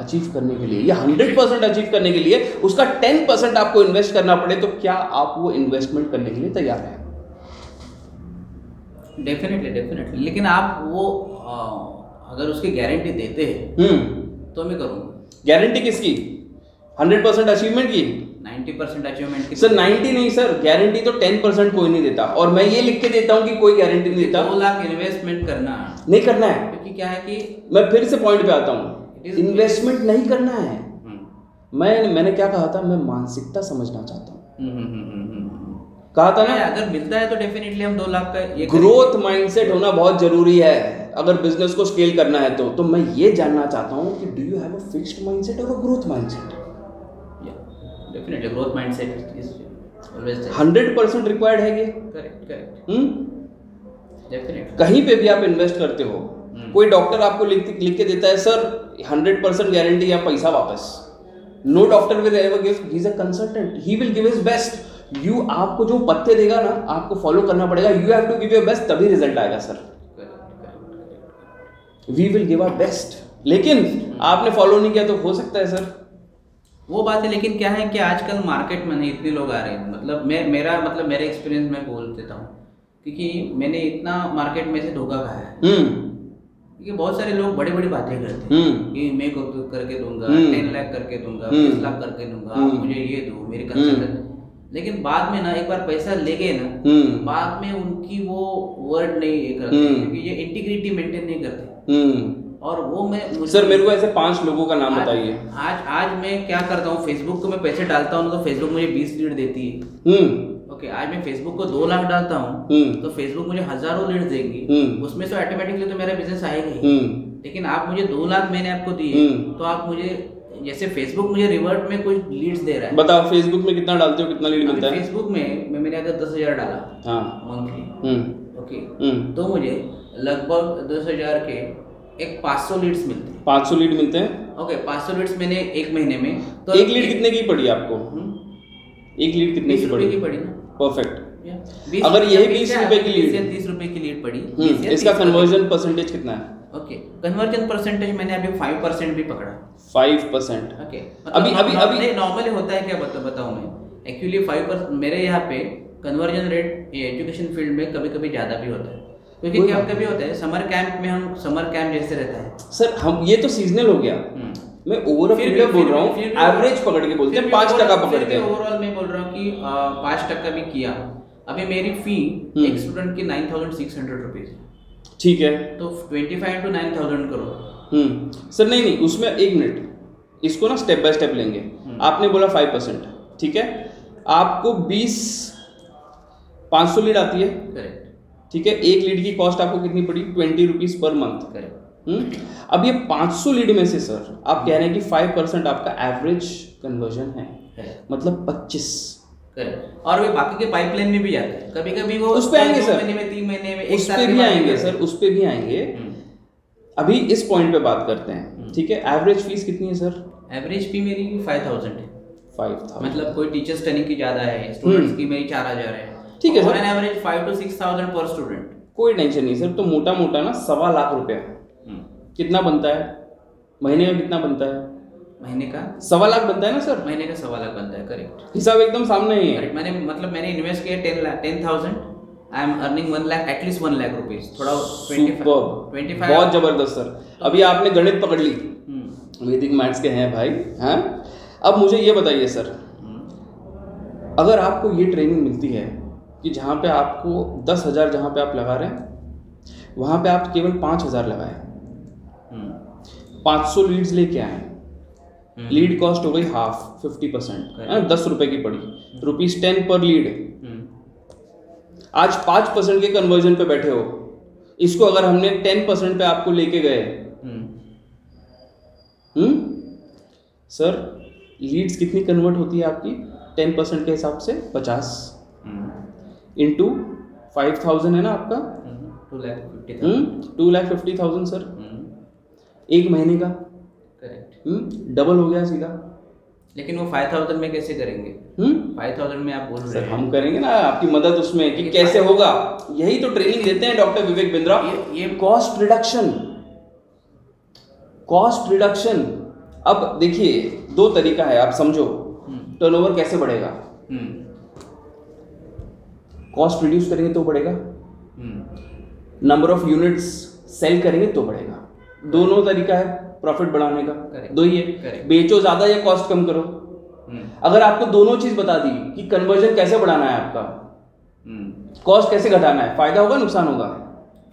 अचीव करने के लिए या 100% अचीव करने के लिए उसका 10% आपको इन्वेस्ट करना पड़े, तो क्या आप वो इन्वेस्टमेंट करने के लिए तैयार हैं? डेफिनेटली। लेकिन आप वो अगर उसकी गारंटी देते हैं तो मैं करूँगा। गारंटी किसकी? 100% अचीवमेंट की? 90% अचीवमेंट की सर। 90 नहीं सर, गारंटी तो 10% कोई नहीं देता, और मैं ये लिख के देता हूँ कि कोई गारंटी नहीं देता। 2 लाख इन्वेस्टमेंट करना नहीं करना है, क्योंकि क्या है कि मैं फिर से पॉइंट पे आता हूँ, इन्वेस्टमेंट नहीं करना है। मैंने क्या कहा था, मैं मानसिकता समझना चाहता हूँ, कहा था ना, अगर मिलता है तो डेफिनेटली हम 2 लाख का। ग्रोथ माइंडसेट होना बहुत जरूरी है अगर बिजनेस को स्केल करना है तो। मैं ये जानना चाहता हूँ कि do you have a fixed mindset और a growth mindset? Definitely growth mindset is always 100% required है ये। करेक्ट। डेफिनेटली। कहीं पे भी आप इन्वेस्ट करते हो, कोई डॉक्टर आपको लिख के देता है सर 100% गारंटी या पैसा वापस, no doctor will ever give, he is a consultant, he will give his best. You आपको जो पत्ते देगा ना, आपको फॉलो करना पड़ेगा, you have to give your best, तभी रिजल्ट आएगा sir. We will give our best, लेकिन आपने फॉलो नहीं किया तो हो सकता है सर वो बात है। लेकिन क्या है कि आजकल मार्केट में नहीं इतने लोग आ रहे हैं, मतलब मेरे एक्सपीरियंस में बोल देता हूँ, क्योंकि मैंने इतना मार्केट में से धोखा खाया है। क्योंकि बहुत सारे लोग बड़ी बड़ी बातें करते हैं कि मैं करके दूंगा, 10 लाख करके दूंगा, 20 लाख करके दूंगा, आप मुझे ये दो मेरे कंसल्टेंट। लेकिन बाद में ना एक बार पैसा ले गए ना, बाद में उनकी वो वर्ड नहीं करते, क्योंकि ये इंटीग्रिटी मेंटेन नहीं करते। और वो मैं सर, मेरे को ऐसे 5 लोगों का नाम बताइए। आज मैं क्या करता हूँ, फेसबुक को मैं पैसे डालता हूँ तो फेसबुक मुझे 20 लीड देती है। ओके, आज मैं फेसबुक को 2 लाख डालता हूँ तो फेसबुक मुझे हजारों लीड देंगी, उसमें से ऑटोमेटिकली तो मेरा बिजनेस आएगा ही। लेकिन आप मुझे 2 लाख मैंने आपको दिए, तो आप मुझे जैसे फेसबुक मुझे रिवर्ट में कुछ लीड्स दे रहा है। बताओ फेसबुक में कितना डालते हो, कितना लीड मिलता है? फेसबुक में मैंने अगर 10,000 डाला मंथली, ओके, तो मुझे लगभग 10,000 के एक 500 लीड्स मिलते हैं। 500 लीड मिलते हैं, ओके। 500 लीड्स मैंने एक महीने में, तो एक लीड कितने की पड़ी आपको? एक लीड कितने की पड़ी? ना, परफेक्ट। अगर यही 20 रुपए की लीड, 30 रुपए की लीड पड़ी, इसका कन्वर्जन परसेंटेज कितना है? ओके, कन्वर्जन परसेंटेज मैंने अभी 5% भी पकड़ा। 5%, ओके। अभी नॉर्मली होता है क्या बताऊँ मैं, एक्चुअली 5% मेरे यहाँ पे कन्वर्जन रेट एजुकेशन फील्ड में कभी कभी ज़्यादा भी होता है, क्योंकि क्या कभी होता है समर कैंप में, हम समर कैंप जैसे रहता है सर, हम ये तो सीजनल हो गया। मैं ओवरऑल बोल रहा हूँ, एवरेज पकड़ के बोलते हैं, 5% पकड़ के ओवरऑल मैं बोल रहा हूँ कि 5% भी किया। अभी मेरी फी एक स्टूडेंट की 9600 रुपीज, ठीक है, तो 25 into 9000 करो। सर नहीं नहीं, उसमें एक मिनट, इसको ना स्टेप बाय स्टेप लेंगे। आपने बोला 5%, ठीक है, आपको 500 लीड आती है, करेक्ट, ठीक है, एक लीड की कॉस्ट आपको कितनी पड़ी? 20 रुपीज पर मंथ, करेक्ट। अब ये 500 लीड में से सर आप कह रहे हैं कि 5% आपका एवरेज कन्वर्जन है, मतलब 25, करेक्ट, और वे बाकी के पाइपलाइन में भी जाते हैं, कभी कभी वो उस पे आएंगे सर, महीने में, 3 महीने में, 1 साल में भी आएंगे सर, उस पे भी आएंगे। अभी इस पॉइंट पे बात करते हैं, ठीक है, एवरेज फीस कितनी है सर? एवरेज फी मेरी 5000 है, 5000, मतलब कोई टीचर्स ट्रेनिंग की ज्यादा है, स्टूडेंट्स की मेरी 4000 है, ठीक है सर, एवरेज 5 to 6000 पर स्टूडेंट, कोई टेंशन नहीं सर। तो मोटा मोटा ना 1.25 लाख रुपया कितना बनता है महीने का? कितना बनता है महीने का? 1.25 लाख बनता है ना सर, महीने का 1.25 लाख बनता है, करेक्ट, हिसाब एकदम सामने ही है। मैंने मतलब मैंने इन्वेस्ट किया 10,000, I am earning 1 lakh, at least 1 lakh rupees, थोड़ा 25, बहुत जबरदस्त सर। अभी आपने गणित पकड़ ली, वैदिक मैथ्स के हैं भाई, हैं। अब मुझे ये बताइए सर, अगर आपको ये ट्रेनिंग मिलती है कि जहाँ पे आपको 10,000 जहाँ पे आप लगा रहे हैं वहाँ पे आप केवल 5,000 लगाए, 500 लीड्स लेके आए, लीड कॉस्ट हो गई हाफ, 50%, 10 रुपए की पड़ी, ₹10 पर लीड। आज 5% के कन्वर्जन पे बैठे हो, इसको अगर हमने 10% पे आपको लेके गए, सर लीड्स कितनी कन्वर्ट होती है आपकी? 10% के हिसाब से 50 इंटू 5000 है ना आपका 2,50,000 सर, एक महीने का, करेक्ट, डबल हो गया सीधा। लेकिन वो 5000 में कैसे करेंगे? 5000 में आप बोल रहे हैं, हम करेंगे ना आपकी मदद उसमें कि कैसे होगा, यही तो ट्रेनिंग देते हैं डॉक्टर विवेक बिंद्रा, ये कॉस्ट रिडक्शन, कॉस्ट रिडक्शन। अब देखिए 2 तरीका है, आप समझो टर्नओवर कैसे बढ़ेगा। कॉस्ट रिड्यूस करेंगे तो बढ़ेगा, नंबर ऑफ यूनिट्स सेल करेंगे तो बढ़ेगा, दोनों तरीका है प्रॉफिट बढ़ाने का, दो ही है, बेचो ज्यादा या कॉस्ट कम करो। अगर आपको दोनों चीज बता दी कि कन्वर्जन कैसे बढ़ाना है आपका, कॉस्ट कैसे घटाना है, फायदा होगा नुकसान होगा?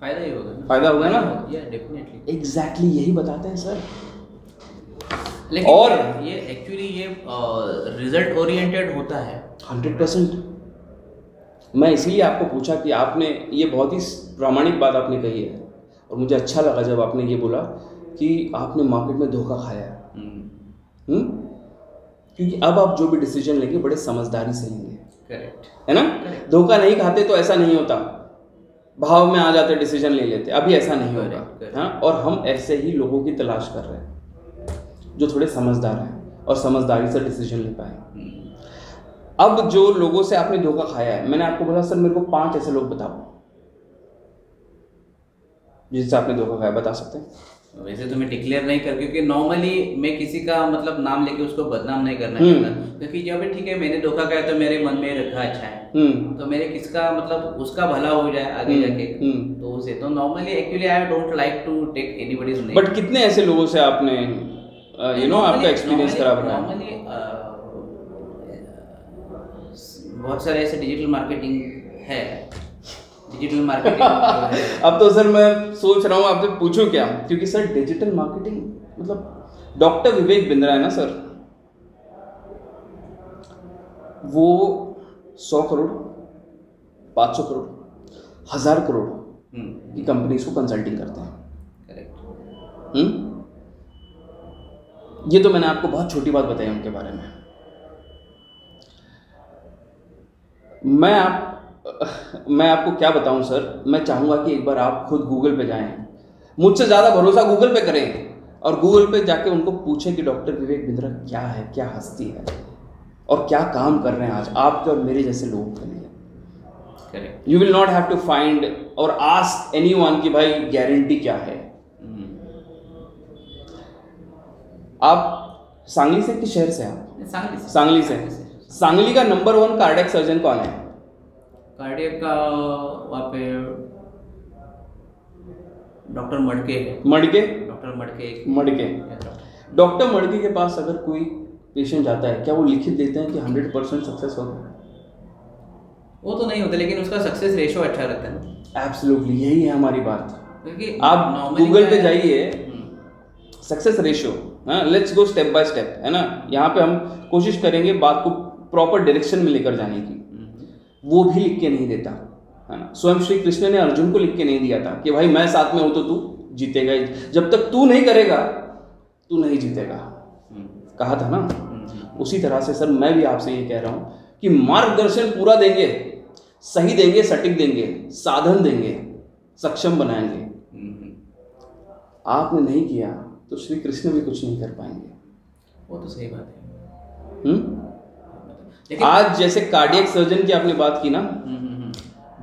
फायदा ही होगा, फायदा होगा ना, डेफिनेटली, एग्जैक्टली यही बताते हैं सर। लेकिन और ये एक्चुअली ये रिजल्ट ओरिएंटेड होता है 100%। मैं इसलिए आपको पूछा कि आपने ये बहुत ही प्रामाणिक बात आपने कही है और मुझे अच्छा लगा जब आपने ये बोला कि आपने मार्केट में धोखा खाया है, क्योंकि अब आप जो भी डिसीजन लेंगे बड़े समझदारी से लेंगे, करेक्ट है ना, धोखा नहीं खाते तो ऐसा नहीं होता, भाव में आ जाते डिसीजन ले लेते, अभी ऐसा नहीं होगा। हाँ, और हम ऐसे ही लोगों की तलाश कर रहे हैं जो थोड़े समझदार हैं और समझदारी से डिसीजन ले पाए। अब जो लोगों से आपने धोखा खाया है, मैंने आपको बोला सर मेरे को 5 ऐसे लोग बताओ जिससे आपने धोखा खाया, बता सकते हैं? वैसे तो मैं डिक्लेयर नहीं कर, क्योंकि नॉर्मली मैं किसी का मतलब नाम लेके उसको बदनाम नहीं करना चाहता, क्योंकि जब ठीक है मैंने धोखा खाया तो मेरे मन में रखा अच्छा है, तो मेरे किसका मतलब उसका भला हो जाए आगे जाके, तो उसे तो normally actually I don't like to take anybody's name. But कितने ऐसे लोगों से आपने यू नो आपका एक्सपीरियंस खराब रहा? नॉर्मली बहुत सारे ऐसे डिजिटल मार्केटिंग है, डिजिटल मार्केटिंग अब तो सर मैं सोच रहा हूँ आपसे पूछूं क्या, क्योंकि सर डिजिटल मार्केटिंग मतलब डॉक्टर विवेक बिंद्रा है ना सर, वो 100 करोड़, 500 करोड़, 1000 करोड़ की कंपनीज को कंसल्टिंग करते हैं, करेक्ट। ये तो मैंने आपको बहुत छोटी बात बताई उनके बारे में। मैं आपको क्या बताऊं सर, मैं चाहूँगा कि एक बार आप खुद गूगल पे जाएं, मुझसे ज़्यादा भरोसा गूगल पे करें और गूगल पे जाके उनको पूछें कि डॉक्टर विवेक बिंद्रा क्या है, क्या हस्ती है और क्या काम कर रहे हैं आज आपके और मेरे जैसे लोगों के लिए। Correct, you will not have to find और आस्क एनीवन कि भाई गारंटी क्या है। आप सांगली से, किस शहर से आप? सांगली से। सांगली का नंबर 1 कार्डियक सर्जन कौन है? कार्डियक का वहाँ पे डॉक्टर मड़के है, मड़के, डॉक्टर मड़के, डॉक्टर मर्दी के पास अगर कोई पेशेंट जाता है, क्या वो लिखित देते हैं कि 100% सक्सेस होगा? वो तो नहीं होता, लेकिन उसका सक्सेस रेशो अच्छा रहता है। एब्सोल्युटली, यही है हमारी बात। क्योंकि आप गूगल पे जाइए, सक्सेस रेशो, हाँ, let's go step by step, है ना। यहाँ पे हम कोशिश करेंगे बात को प्रॉपर डायरेक्शन में लेकर जाने की। वो भी लिख के नहीं देता, है ना। स्वयं श्री कृष्ण ने अर्जुन को लिख के नहीं दिया था कि भाई मैं साथ में हूँ तो तू जीतेगा, जब तक तू नहीं करेगा तू नहीं जीतेगा, कहा था ना। उसी तरह से सर मैं भी आपसे ये कह रहा हूँ कि मार्गदर्शन पूरा देंगे, सही देंगे, सटीक देंगे, साधन देंगे, सक्षम बनाएंगे। आपने नहीं किया तो श्री कृष्ण भी कुछ नहीं कर पाएंगे। वो तो सही बात है। लेकिन आज जैसे कार्डियक सर्जन की आपने बात की ना,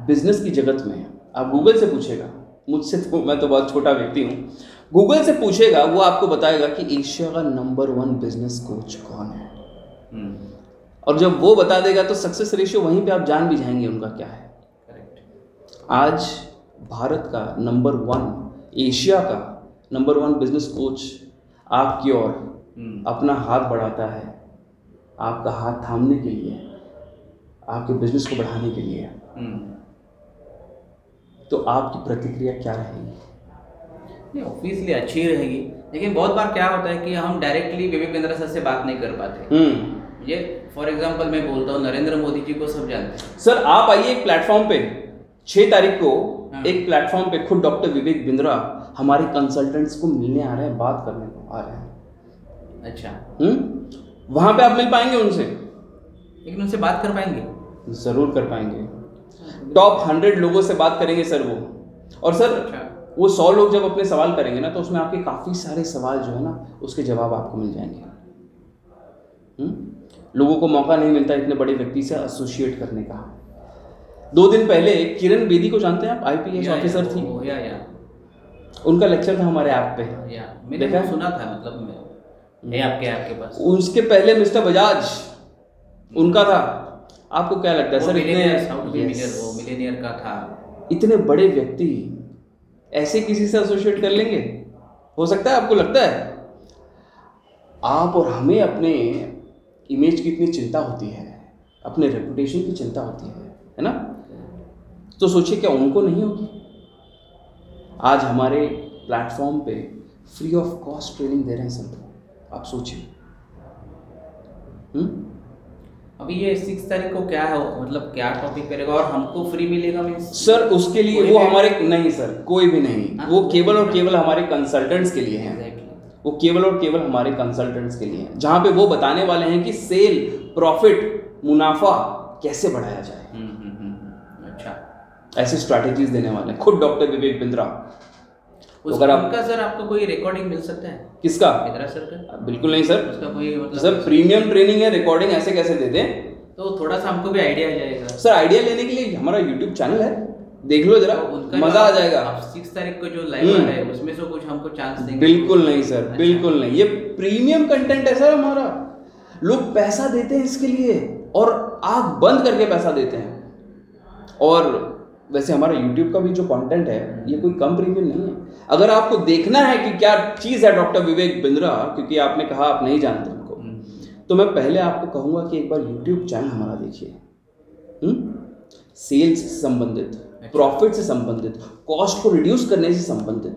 बिजनेस की जगत में आप गूगल से पूछेगा, मुझसे तो मैं तो बहुत छोटा व्यक्ति हूँ, गूगल से पूछेगा वो आपको बताएगा कि एशिया का नंबर 1 बिजनेस कोच कौन है। और जब वो बता देगा तो सक्सेस रेशियो वहीं पे आप जान भी जाएंगे उनका क्या है। करेक्ट। आज भारत का नंबर 1, एशिया का नंबर 1 बिजनेस कोच आपकी ओर अपना हाथ बढ़ाता है, आपका हाथ थामने के लिए, आपके बिजनेस को बढ़ाने के लिए। तो आपकी प्रतिक्रिया क्या रहेगी? ऑब्वियसली अच्छी रहेगी, लेकिन बहुत बार क्या होता है कि हम डायरेक्टली विवेक बिंद्रा सर से बात नहीं कर पाते। ये फॉर एग्जाम्पल मैं बोलता हूँ, नरेंद्र मोदी जी को सब जानते हैं। सर आप आइए एक प्लेटफॉर्म पे, 6 तारीख को एक प्लेटफॉर्म पे खुद डॉक्टर विवेक बिंद्रा हमारे कंसल्टेंट्स को मिलने आ रहे हैं, बात करने को आ रहे हैं। अच्छा, वहाँ पे आप मिल पाएंगे उनसे? लेकिन उनसे बात कर पाएंगे? जरूर कर पाएंगे। टॉप 100 लोगों से बात करेंगे सर वो। और सर वो 100 लोग जब अपने सवाल करेंगे ना, तो उसमें आपके काफ़ी सारे सवाल जो है ना, उसके जवाब आपको मिल जाएंगे। लोगों को मौका नहीं मिलता इतने बड़े व्यक्ति से एसोसिएट करने का। 2 दिन पहले किरण बेदी को जानते हैं आप, IPS ऑफिसर थी, उनका लेक्चर था हमारे ऐप पे। मैंने देखा, सुना था, मतलब मैं आपके ऐप के पास। उसके पहले मिस्टर बजाज, उनका था। आपको क्या लगता है सर, मिलेनियर का था, इतने बड़े व्यक्ति ऐसे किसी से एसोसिएट कर लेंगे? हो सकता है, आपको लगता है? आप और हमें अपने इमेज की इतनी चिंता होती है, अपने रेपुटेशन की चिंता होती है ना। तो सोचिए क्या उनको नहीं होगी? आज हमारे प्लेटफॉर्म पे फ्री ऑफ कॉस्ट ट्रेनिंग दे रहे हैं सर, आप सोचिए। अभी ये 6 तारीख को क्या है, मतलब क्या टॉपिक करेगा और हमको फ्री मिलेगा? मींस सर उसके लिए वो हमारे नहीं सर, कोई भी नहीं। वो केवल और केवल हमारे कंसल्टेंट्स के लिए है। वो केवल और केवल हमारे कंसल्टेंट्स के लिए हैं, जहाँ पे वो बताने वाले हैं कि सेल, प्रॉफिट, मुनाफा कैसे बढ़ाया जाए। अच्छा, ऐसी स्ट्रैटेजीज देने वाले हैं खुद डॉक्टर विवेक बिंद्रा। अगर आपका सर, आपको कोई रिकॉर्डिंग मिल सकता है? किसका? बिंद्रा सर का? बिल्कुल नहीं सर, उसका कोई मतलब सर प्रीमियम ट्रेनिंग है, रिकॉर्डिंग ऐसे कैसे दे दें? तो थोड़ा सा हमको भी आइडिया आ जाएगा सर। आइडिया लेने के लिए हमारा यूट्यूब चैनल है, देख लो जरा, मजा आ जाएगा। 6 तारीख को जो लाइव है उसमें से कुछ हमको चांस देंगे? बिल्कुल नहीं सर, बिल्कुल नहीं। ये प्रीमियम कंटेंट है सर हमारा, लोग पैसा देते हैं इसके लिए और आग बंद करके पैसा देते हैं। और वैसे हमारा यूट्यूब का भी जो कंटेंट है ये कोई कम प्रीमियम नहीं है। अगर आपको देखना है कि क्या चीज़ है डॉक्टर विवेक बिंद्रा, क्योंकि आपने कहा आप नहीं जानते उनको, तो मैं पहले आपको कहूँगा कि एक बार यूट्यूब चैनल हमारा देखिए। सेल्स से संबंधित, प्रॉफिट से संबंधित, कॉस्ट को रिड्यूस करने से संबंधित,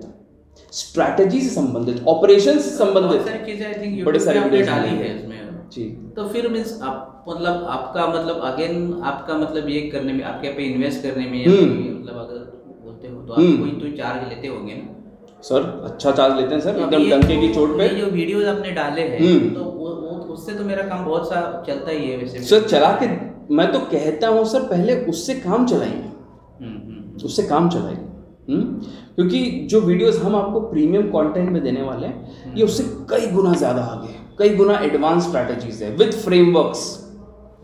स्ट्रैटेजी से संबंधित, ऑपरेशन से संबंधित सारी चीजें आई थिंक बड़े सारे वीडियो डाली है इसमें जी। तो फिर मींस आप मतलब आपका मतलब अगेन आपका मतलब ये करने में, आपके पे इन्वेस्ट करने में मतलब अगर बोलते हो तो आप कोई तो चार्ज लेते होंगे ना सर? अच्छा चार्ज लेते हैं सर, एकदम डंके की चोट पे। जो वीडियोस आपने डाले हैं तो उससे तो मेरा काम बहुत सा चलता ही है वैसे सर। चला के मैं तो कहता हूँ सर, पहले उससे काम चलाइए, उससे काम चलाइए, क्योंकि जो वीडियोस हम आपको प्रीमियम कंटेंट में देने वाले हैं ये उससे कई गुना ज़्यादा आगे, कई गुना एडवांस स्ट्रैटेजीज है विद फ्रेमवर्क्स।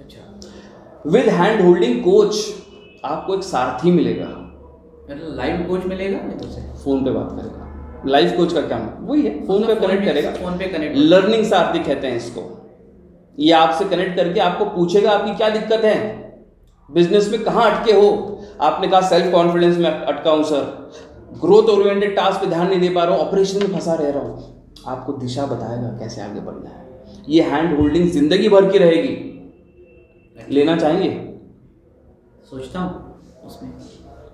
अच्छा, विद हैंड होल्डिंग कोच, आपको एक सारथी मिलेगा, लाइव कोच मिलेगा, फ़ोन पे बात करेगा। लाइव कोच का क्या मतलब? वही है, फ़ोन पे कनेक्ट करेगा, फ़ोन पे कनेक्ट, लर्निंग सारथी कहते हैं इसको। ये आपसे कनेक्ट करके आपको पूछेगा आपकी क्या दिक्कत है बिजनेस में, कहाँ अटके हो? आपने कहा सेल्फ कॉन्फिडेंस में अटका हूँ सर, ग्रोथ ओरिएंटेड टास्क पे ध्यान नहीं दे पा रहा हूँ, ऑपरेशन में फंसा रह रहा हूँ, आपको दिशा बताएगा कैसे आगे बढ़ना है। ये हैंड होल्डिंग जिंदगी भर की रहेगी। लेना चाहेंगे? सोचता हूँ, उसमें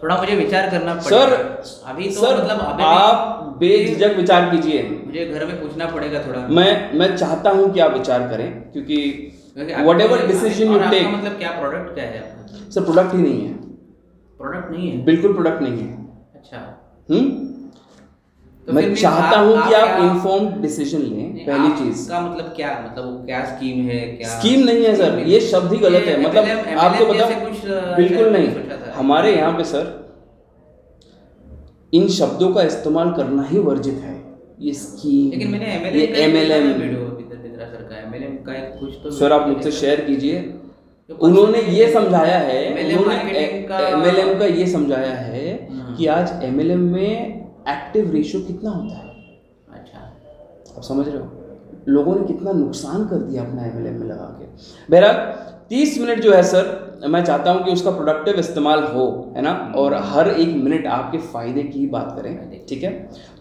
थोड़ा मुझे विचार करना पड़ेगा सर। अभी तो सर, मतलब आप बेझिझक विचार कीजिए। मुझे घर में पूछना पड़ेगा थोड़ा। मैं चाहता हूँ कि आप विचार करें, क्योंकि whatever decision you take. मतलब क्या प्रोडक्ट क्या है आपका? सर प्रोडक्ट ही नहीं है। प्रोडक्ट नहीं है? बिल्कुल प्रोडक्ट नहीं है। अच्छा। तो मैं चाहता हूँ कि आप इन्फॉर्म्ड डिसीजन लें। पहली चीज का मतलब क्या, मतलब वो क्या स्कीम है? क्या स्कीम नहीं है सर, ये शब्द ही गलत है। मतलब आपको बताओ, बिल्कुल नहीं। हमारे यहाँ पे सर इन शब्दों का इस्तेमाल करना ही वर्जित है। ये स्कीम, लेकिन मैंने MLM का कुछ तो सर आप मुझसे शेयर कीजिए। उन्होंने ये समझाया है, उन्होंने MLM का ये समझाया है कि आज MLM में एक्टिव रेशियो कितना होता है। अच्छा, आप समझ रहे हो लोगों ने कितना नुकसान कर दिया अपना MLM में लगा के। बहरहाल 30 मिनट जो है सर, मैं चाहता हूं कि उसका प्रोडक्टिव इस्तेमाल हो, है ना, और हर एक मिनट आपके फ़ायदे की बात करें। ठीक है,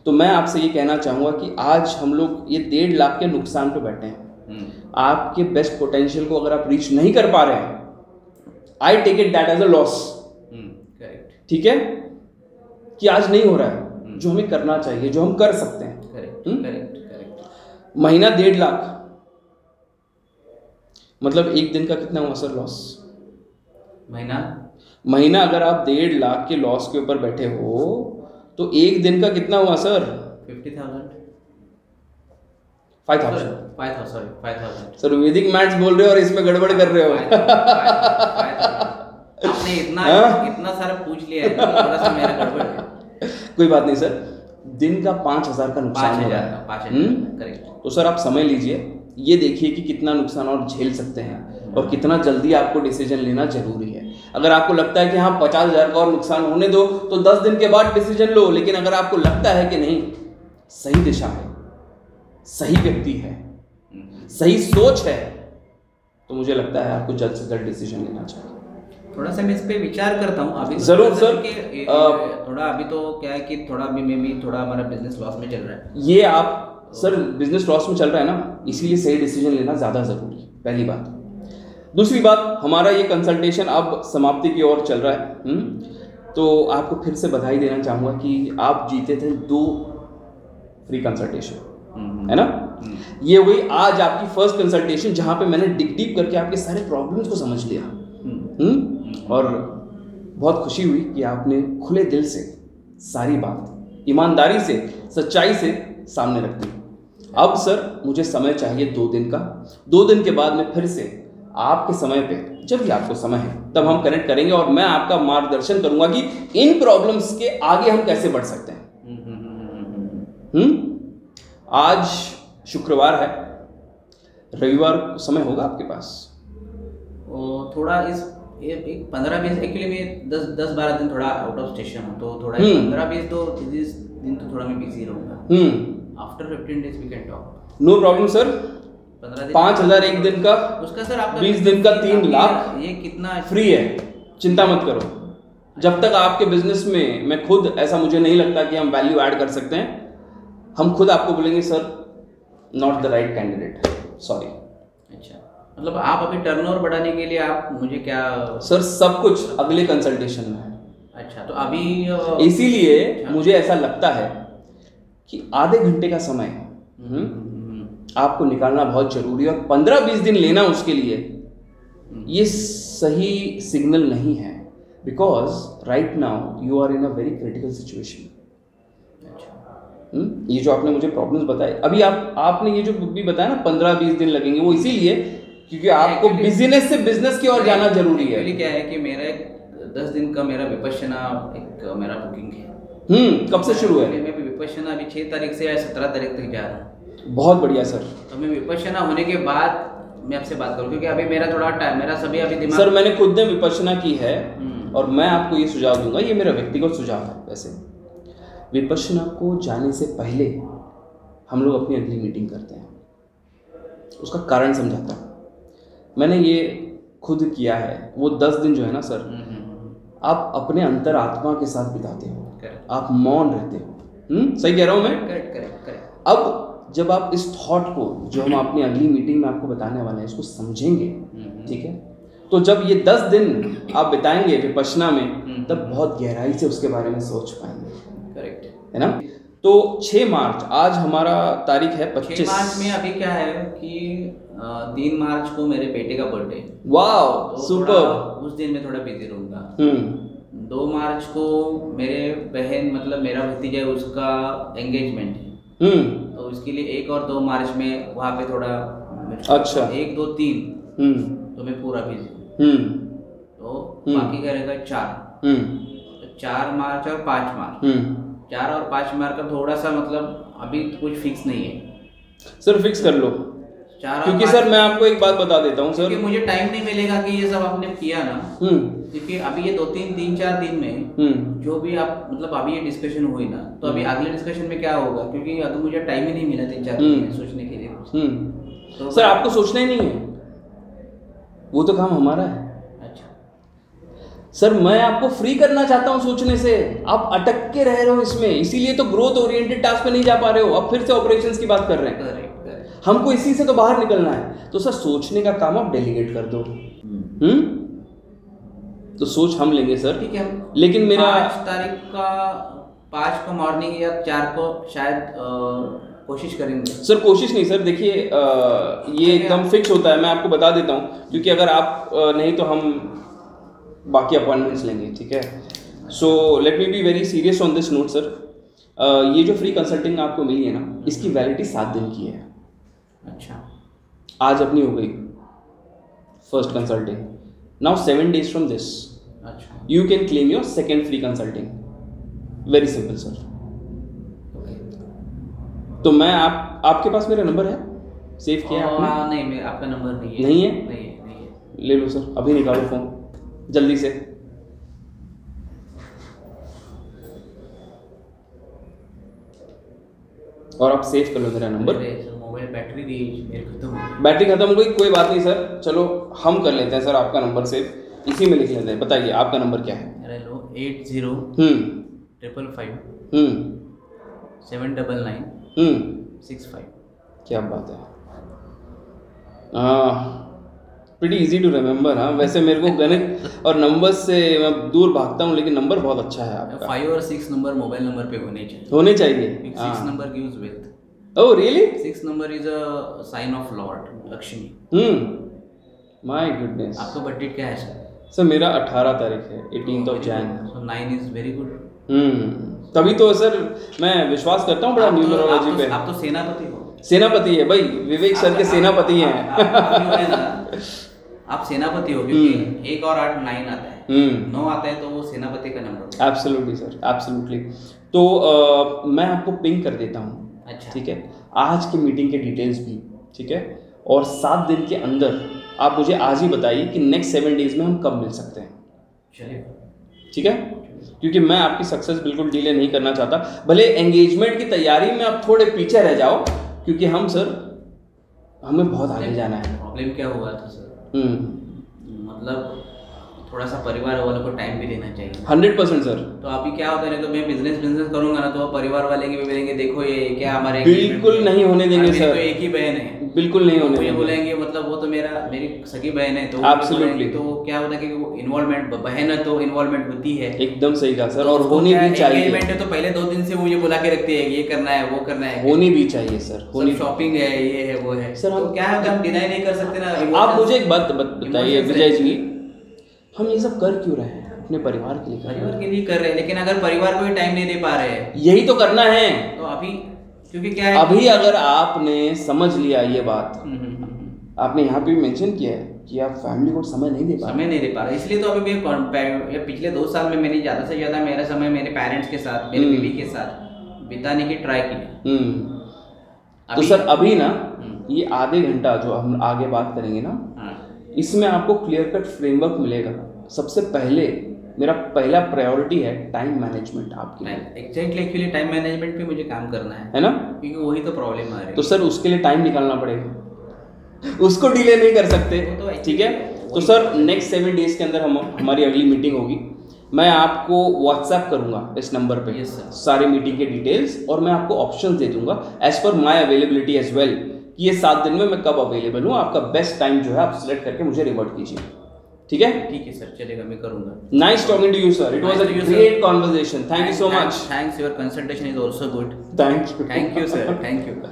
तो मैं आपसे ये कहना चाहूँगा कि आज हम लोग ये 1.5 लाख के नुकसान पे बैठे हैं। आपके बेस्ट पोटेंशियल को अगर आप रीच नहीं कर पा रहे हैं, I take it that as a loss. ठीक है, कि आज नहीं हो रहा है जो हमें करना चाहिए, जो हम कर सकते हैं। करेक्ट। महीना 1.5 लाख, मतलब एक दिन का कितना हुआ सर लॉस? महीना अगर आप 1.5 लाख के लॉस के ऊपर बैठे हो तो एक दिन का कितना हुआ सर? 5000 सर। वैदिक मैथ्स बोल रहे हो और इसमें गड़बड़ कर रहे हो। आपने इतना सारा पूछ लिया है, थोड़ा सा मेरा गड़बड़ है। कोई बात नहीं सर, दिन का 5000 का नुकसान हो रहा है। तो सर आप समय लीजिए, ये देखिए कि कितना नुकसान और झेल सकते हैं और कितना जल्दी आपको डिसीजन लेना जरूरी है। अगर आपको लगता है कि हाँ 50,000 का और नुकसान होने दो तो 10 दिन के बाद डिसीजन लो, लेकिन अगर आपको लगता है कि नहीं सही दिशा है, सही व्यक्ति है, सही सोच है, तो मुझे लगता है आपको जल्द से जल्द डिसीजन लेना चाहिए। थोड़ा सा मैं इस पर विचार करता हूँ अभी जरूर सर। थोड़ा अभी तो क्या है कि थोड़ा अभी मे भी थोड़ा हमारा बिजनेस लॉस में चल रहा है। ये आप सर बिजनेस लॉस में चल रहा है ना, इसीलिए सही डिसीजन लेना ज़्यादा ज़रूरी है, पहली बात। दूसरी बात, हमारा ये कंसल्टेशन अब समाप्ति की ओर चल रहा है। तो आपको फिर से बधाई देना चाहूँगा कि आप जीते थे 2 फ्री कंसल्टेशन, है ना। ये हुई आज आपकी फर्स्ट कंसल्टेशन जहाँ पे मैंने डिग डीप करके आपके सारे प्रॉब्लम्स को समझ लिया। और बहुत खुशी हुई कि आपने खुले दिल से सारी बात ईमानदारी से, सच्चाई से सामने रख दी। अब सर मुझे समय चाहिए 2 दिन का। 2 दिन के बाद मैं फिर से आपके समय पे, जब भी आपको समय है तब हम कनेक्ट करेंगे और मैं आपका मार्गदर्शन करूंगा कि इन प्रॉब्लम्स के आगे हम कैसे बढ़ सकते हैं। आज शुक्रवार है, रविवार को समय होगा आपके पास? और थोड़ा इस 15-20 एक्चुअली मैं 10-12 दिन थोड़ा आउट ऑफ स्टेशन हूँ, तो थोड़ा 15-20 तो दिन तो थोड़ा मैं बिजी रहूँगा। After 15 days we can talk. No problem sir. 5000 एक दिन का, उसका सर आपका 20 दिन का 3 लाख, ये कितना फ्री है। चिंता मत करो, जब तक आपके बिजनेस में मैं खुद ऐसा मुझे नहीं लगता कि हम वैल्यू ऐड कर सकते हैं, हम खुद आपको बोलेंगे sir not the right candidate, sorry. अच्छा, मतलब आप अभी टर्नओवर बढ़ाने के लिए आप मुझे क्या सर? सब कुछ अगले कंसल्टेशन में है। अच्छा, तो अभी इसीलिए मुझे ऐसा लगता है कि आधे घंटे का समय आपको निकालना बहुत जरूरी है और 15-20 दिन लेना उसके लिए ये सही सिग्नल नहीं है, because right now you are in a very critical situation. अच्छा, ये जो आपने मुझे प्रॉब्लम्स बताए अभी, आपने ये जो भी बताया ना 15-20 दिन लगेंगे, वो इसीलिए क्योंकि आपको बिजनेस से बिजनेस की ओर जाना जरूरी है। क्या है कि मेरा 10 दिन का मेरा विपश्यना एक मेरा बुकिंग है। कब से शुरू है? मैं विपश्यना अभी 6 तारीख से 17 तारीख तक जा रहा हूँ। बहुत बढ़िया सर। तो मैं विपश्यना होने के बाद मैं आपसे बात करूँ, क्योंकि अभी मेरा थोड़ा टाइम, मेरा सभी अभी दिमाग सर, मैंने खुद ने विपश्यना की है और मैं आपको ये सुझाव दूंगा, ये मेरा व्यक्तिगत सुझाव है। वैसे विपश्यना को जाने से पहले हम लोग अपनी अगली मीटिंग करते हैं, उसका कारण समझाता हूँ। मैंने ये खुद किया है। वो 10 दिन जो है ना सर, आप अपने अंतरात्मा के साथ बिताते हो, आप मौन रहते हो। सही कह रहा हूँ मैं? करेक्ट। अब जब आप इस थॉट को जो हम अपनी अगली मीटिंग में आपको बताने वाले हैं इसको समझेंगे, ठीक है, तो जब ये 10 दिन आप बिताएंगे विपश्यना में तब बहुत गहराई से उसके बारे में सोच पाएंगे। करेक्ट है ना। तो 6 मार्च आज हमारा तारीख है 25 मार्च में। अभी क्या है कि 3 मार्च को मेरे बेटे का बर्थडे। Wow, super. उस दिन मैं थोड़ा बिजी रहूंगा। 2 मार्च को मेरे बहन मतलब मेरा भतीजा है उसका एंगेजमेंट है, तो उसके लिए 1 और 2 मार्च में वहाँ पे थोड़ा। अच्छा। 1, 2, 3 तो मैं पूरा बिजी। तो बाकी क्या रहेगा 4। 4 मार्च और 5 मार्च। 4 और 5 मार्च का थोड़ा सा मतलब अभी कुछ फिक्स नहीं है। सर फिक्स कर लो 4। क्योंकि सर मैं आपको एक बात बता देता हूँ सर, मुझे टाइम नहीं मिलेगा कि ये सब आपने किया ना, क्योंकि अभी ये 2-3, 4 दिन में जो भी आप मतलब अभी ये डिस्कशन हुई ना, तो अभी अगले डिस्कशन में क्या होगा, क्योंकि अगर मुझे टाइम ही नहीं मिला 3-4 दिन में सोचने के लिए। तो सर आपको सोचना ही नहीं है, वो तो काम हमारा है। सर मैं आपको फ्री करना चाहता हूँ सोचने से, आप अटक के रह रहे हो इसमें, इसीलिए तो ग्रोथ ओरिएंटेड टास्क पे नहीं जा पा रहे हो। आप फिर से ऑपरेशंस की बात कर रहे हैं। Correct. हमको इसी से तो बाहर निकलना है। तो सर सोचने का काम आप डेलीगेट कर दो। तो सोच हम लेंगे सर, ठीक है। लेकिन मेरा 5 को मॉर्निंग या 4 को शायद कोशिश करेंगे सर। कोशिश नहीं सर, देखिए ये एकदम फिक्स होता है, मैं आपको बता देता हूँ, क्योंकि अगर आप नहीं तो हम बाकी अपॉइंटमेंट्स लेंगे, ठीक है। So let me be very serious on this note sir. ये जो फ्री कंसल्टिंग आपको मिली है ना, इसकी वैलिडिटी 7 दिन की है। अच्छा। आज अपनी हो गई first consulting, now 7 days from this you can claim your second free consulting. Very simple sir. तो मैं आपके पास मेरा नंबर है, सेव किया है आपने? नहीं, मेरा आपका नंबर नहीं है। नहीं है? नहीं है, नहीं है। ले लो सर, अभी निकालो फोन जल्दी से। और आप सेव कर लो मेरा नंबर। मोबाइल बैटरी मेरी खत्म हो गई। कोई बात नहीं सर, चलो हम कर लेते हैं सर आपका नंबर सेव, इसी में लिख लेते हैं। बताइए आपका नंबर क्या है? हेलो 8055579965। क्या बात है। Pretty easy to remember. हाँ वैसे मेरे को गणित और नंबर से मैं दूर भागता हूँ, लेकिन नंबर बहुत अच्छा है आपका। 5 और 6 नंबर मोबाइल नंबर पे होने चाहिए। होने चाहिए। 6 number gives wealth. Oh really? 6 number is a sign of lord Lakshmi. My goodness. आपका बर्थडे क्या है सर? सर मेरा 18 तारीख है, 18 जनवरी। So 9 is very good. तभी तो सर मैं विश्वास करता हूँ बड़ा न्यूमरोलॉजी पे। आप तो सेनापति हो। सेनापति है भाई, विवेक सर के सेनापति हैं आप। सेनापति हो क्योंकि 1 और 8, 9 आता है। 9 आता है तो वो सेनापति का नंबर। Absolutely sir, absolutely. तो मैं आपको पिंग कर देता हूँ। अच्छा, ठीक है। आज की मीटिंग के डिटेल्स भी, ठीक है, और 7 दिन के अंदर आप मुझे आज ही बताइए कि नेक्स्ट 7 days में हम कब मिल सकते हैं। चलिए, ठीक है, क्योंकि मैं आपकी सक्सेस बिल्कुल डिले नहीं करना चाहता। भले एंगेजमेंट की तैयारी में आप थोड़े पीछे रह जाओ, क्योंकि हम सर हमें बहुत आगे जाना है। प्रॉब्लम क्या हुआ था सर? मतलब थोड़ा सा परिवार वालों को टाइम भी देना चाहिए। 100% सर। तो अभी क्या होता है ना, तो मैं बिजनेस करूंगा ना, तो परिवार वाले भी बोलेंगे देखो ये क्या हमारे। बिल्कुल नहीं होने देंगे सर। तो एक ही बहन है। बिल्कुल नहीं होने देंगे। बोलेंगे मतलब वो तो मेरी सगी बहन है, तो एब्सोल्युटली। तो क्या होता है कि वो इन्वॉल्वमेंट, बहन है तो इन्वॉल्वमेंट होती है। एकदम सही कहा सर, और होनी भी चाहिए। एंगेजमेंट है तो पहले 2 दिन से मुझे बुला के रखती है, ये करना है वो करना है। होनी भी चाहिए सर। शॉपिंग है, ये है वो है सर। हम क्या डिनाई नहीं कर सकते ना। आप मुझे एक बात बताइए विजय जी, हम ये सब कर क्यों रहे हैं? अपने परिवार के लिए। परिवार के लिए कर रहे हैं, लेकिन अगर परिवार को ही टाइम नहीं दे पा रहे हैं। यही तो करना है। तो अभी क्योंकि क्या है, अभी अगर आपने समझ लिया ये बात, आपने यहाँ पे मेंशन किया है कि आप फैमिली को समय नहीं दे पा रहे, इसलिए तो अभी मैं पिछले 2 साल में मैंने ज़्यादा से ज़्यादा मेरा समय मेरे पेरेंट्स के साथ, मेरी बीवी के साथ बिताने की ट्राई की। तो सर अभी ना ये आधे घंटा जो हम आगे बात करेंगे ना, इसमें आपको क्लियर कट फ्रेमवर्क मिलेगा। सबसे पहले मेरा पहला प्रायोरिटी है टाइम मैनेजमेंट आपकी। एक्जैक्टली, एक्चुअली टाइम मैनेजमेंट पे मुझे काम करना है ना, क्योंकि वही तो प्रॉब्लम आ रही है। तो सर उसके लिए टाइम निकालना पड़ेगा, उसको डिले नहीं कर सकते, ठीक है। तो सर नेक्स्ट 7 days के अंदर हमारी अगली मीटिंग होगी। मैं आपको व्हाट्सएप करूंगा इस नंबर पे सारी मीटिंग के डिटेल्स, और मैं आपको ऑप्शंस दे दूंगा as per my availability as well कि ये 7 दिन में मैं कब अवेलेबल हूँ। आपका बेस्ट टाइम जो है आप सिलेक्ट करके मुझे रिवर्ट कीजिए। ठीक है, ठीक है सर, चलेगा, मैं करूंगा। Nice talking you, sir. It was a great conversation. Thank you so much. Thanks. Your consultation is also good. Thanks. Thank you, sir. Thank you.